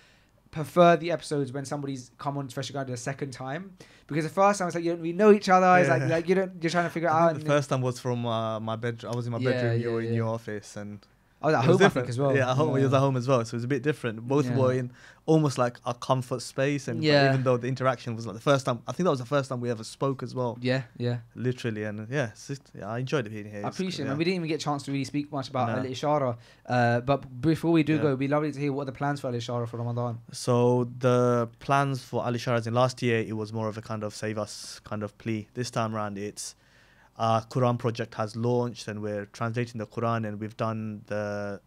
prefer the episodes when somebody's come on to Freshly Grounded a second time, because the first time it's like you don't really know each other. Yeah. It's like, like you don't, you're trying to figure it out. The and first time was from uh, my bedroom. I was in my yeah, bedroom. You yeah, were in yeah. your office, and. I was at home, I think, as well. Yeah, at home. Yeah. He was at home as well, so it was a bit different. Both yeah. were in almost like a comfort space, and yeah. even though the interaction was like the first time, I think that was the first time we ever spoke as well. Yeah, yeah. Literally, and yeah, just, yeah I enjoyed it being here. I appreciate it. Yeah. And we didn't even get a chance to really speak much about no. Al-Ishara, uh, but before we do yeah. go, it'd be lovely to hear what are the plans for Al-Ishara for Ramadan. So the plans for Al-Ishara, as in last year, it was more of a kind of save us kind of plea. This time around, it's... Our uh, Quran project has launched, and we're translating the Quran, and we've done the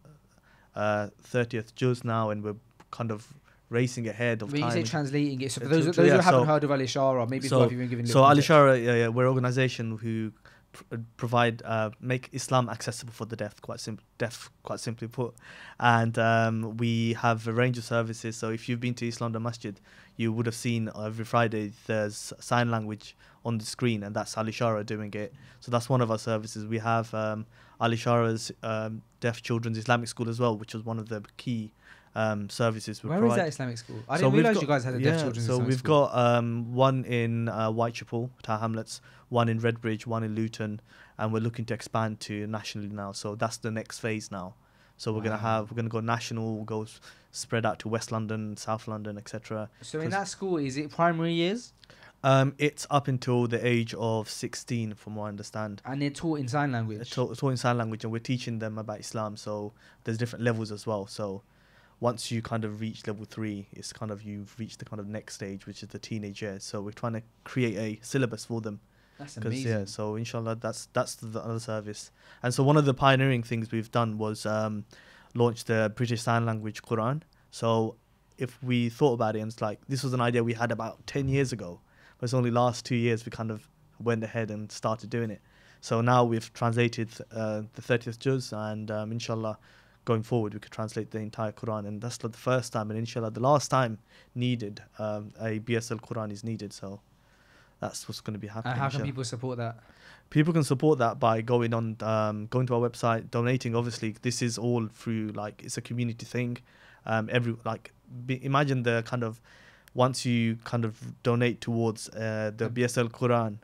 uh, thirtieth juz now, and we're kind of racing ahead of when time. When you say translating it, so for those, those yeah, who haven't so heard of Al-Ishara, maybe so, you've been giving So Al-Ishara, yeah, yeah, we're an organisation who pr provide, uh, make Islam accessible for the deaf, quite, sim deaf, quite simply put. And um, we have a range of services, so if you've been to East London Masjid, you would have seen every Friday there's sign language on the screen, and that's Al-Ishara doing it. So that's one of our services. We have um, Al-Ishara's um, Deaf Children's Islamic School as well, which was one of the key um, services we Where provide. Where is that Islamic school? I so didn't realise you guys had a yeah, Deaf Children's so Islamic School. So we've got um, one in uh, Whitechapel, Tower Hamlets, one in Redbridge, one in Luton, and we're looking to expand to nationally now. So that's the next phase now. So we're wow. gonna have we're gonna go national, go spread out to West London, South London, et cetera. So in that school, is it primary years? Um, it's up until the age of sixteen, from what I understand. And they're taught in sign language. They're taught, taught in sign language, and we're teaching them about Islam. So there's different levels as well. So once you kind of reach level three, it's kind of you've reached the kind of next stage, which is the teenage years. So we're trying to create a syllabus for them. That's amazing. Yeah, so inshallah, that's that's the other service. And so one of the pioneering things we've done was um, launch the British Sign Language Quran. So if we thought about it, and it's like this was an idea we had about ten years ago, but it's only last two years we kind of went ahead and started doing it. So now we've translated uh, the thirtieth juz, and um, inshallah, going forward we could translate the entire Quran, and that's like the first time, and inshallah, the last time needed um, a B S L Quran is needed. So. That's what's going to be happening. And how can people support that? People can support that by going on, um, going to our website, donating. Obviously, this is all through like it's a community thing. Um, every like be, imagine the kind of once you kind of donate towards uh, the B S L Quran,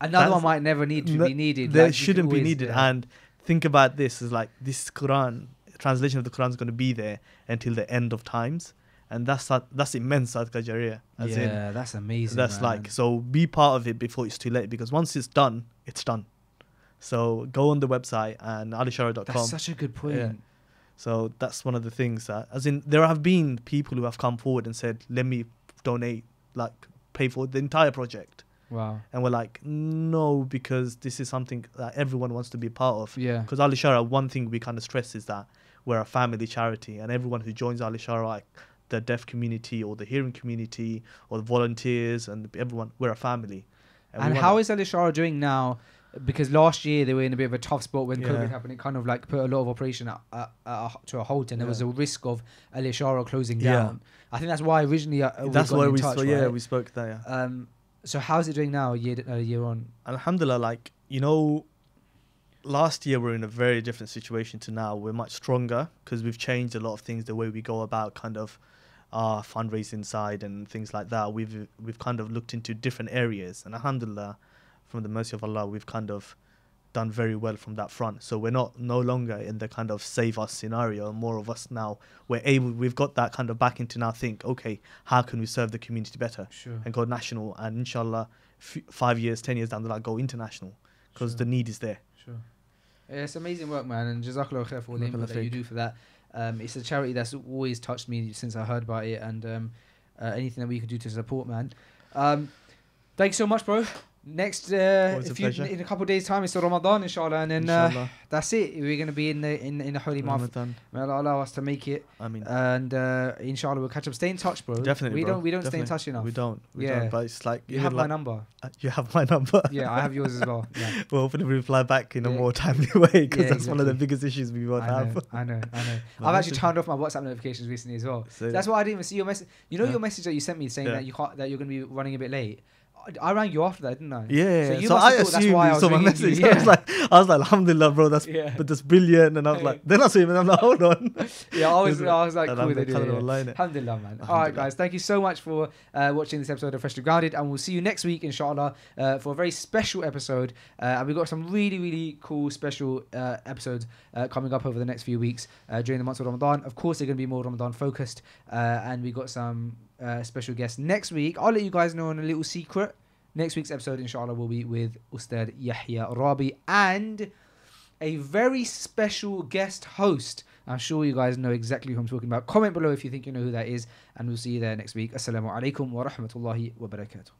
another one might never need to be needed. There like shouldn't always, be needed. Yeah. And think about this: is like this Quran translation of the Quran is going to be there until the end of times. And that's that, that's immense, Sadqa Jariya. As yeah, in, that's amazing. That's man. like so. Be part of it before it's too late, because once it's done, it's done. So go on the website and alishara dot com. That's such a good point. Yeah. So that's one of the things that, as in, there have been people who have come forward and said, "Let me donate, like pay for the entire project." Wow. And we're like, no, because this is something that everyone wants to be part of. Yeah. Because Al-Ishara, one thing we kind of stress is that we're a family charity, and everyone who joins Al-Ishara, like, the deaf community or the hearing community or the volunteers and everyone, we're a family. And, and how is Al-Ishara doing now? Because last year they were in a bit of a tough spot when yeah. COVID happened. It kind of like put a lot of operation at, at, at, to a halt, and yeah. there was a risk of Al-Ishara closing down. Yeah. I think that's why originally uh, we that's why in we touch, right? yeah we spoke there. Yeah. Um, so how's it doing now? Year uh, year on. Alhamdulillah, like you know, last year we were in a very different situation to now. We're much stronger because we've changed a lot of things, the way we go about kind of. Our fundraising side and things like that. We've we've kind of looked into different areas, and alhamdulillah, from the mercy of Allah, we've kind of done very well from that front. So we're not no longer in the kind of save us scenario. More of us now, we're able. We've got that kind of back into now. Think, okay, how can we serve the community better? Sure. And go national, and inshallah, f five years, ten years down the line, go international, because sure. the need is there. Sure. Yeah, it's amazing work, man, and jazakallah khair for all the input that you do for that. Um, it's a charity that's always touched me since I heard about it, and um, uh, anything that we could do to support, man. Um, thanks so much, bro. Next, uh, if you, in a couple of days' time, it's Ramadan, inshallah, and then inshallah. Uh, that's it. We're going to be in the in, in the holy month. May Allah allow us to make it. I mean, and uh, inshallah, we'll catch up. Stay in touch, bro. Definitely, we bro. don't we don't Definitely. stay in touch enough. We don't. We yeah, don't, but it's like you, you have my like, number. Uh, you have my number. Yeah, I have yours as well. Yeah. We're hoping to reply back in yeah. a more timely way because yeah, that's exactly. one of the biggest issues we want to have. I know, I know. I've actually turned off my WhatsApp notifications recently as well. So that's why I didn't even see your message. You know yeah. your message that you sent me saying yeah. that you can't, that you're going to be running a bit late. I rang you after that, didn't I? Yeah. So, you so I assumed why you I saw my message. Yeah. I was like, I was like, Alhamdulillah, bro. That's yeah. but that's brilliant. And I was like, then I saw him, and I'm like, hold on. Yeah, I was, I was like, cool. Alhamdulillah, they do, yeah. Alhamdulillah, man. Alhamdulillah. All right, guys. Thank you so much for uh, watching this episode of Freshly Grounded, and we'll see you next week, inshallah, uh, for a very special episode. Uh, and we've got some really, really cool special uh, episodes uh, coming up over the next few weeks uh, during the month of Ramadan. Of course, they're going to be more Ramadan focused, uh, and we got some. Uh, special guest next week. I'll let you guys know on a little secret. Next week's episode, inshallah, will be with Ustad Yahya Rabi and a very special guest host. I'm sure you guys know exactly who I'm talking about. Comment below if you think you know who that is, and we'll see you there next week. Assalamu alaikum wa rahmatullahi wa barakatuh.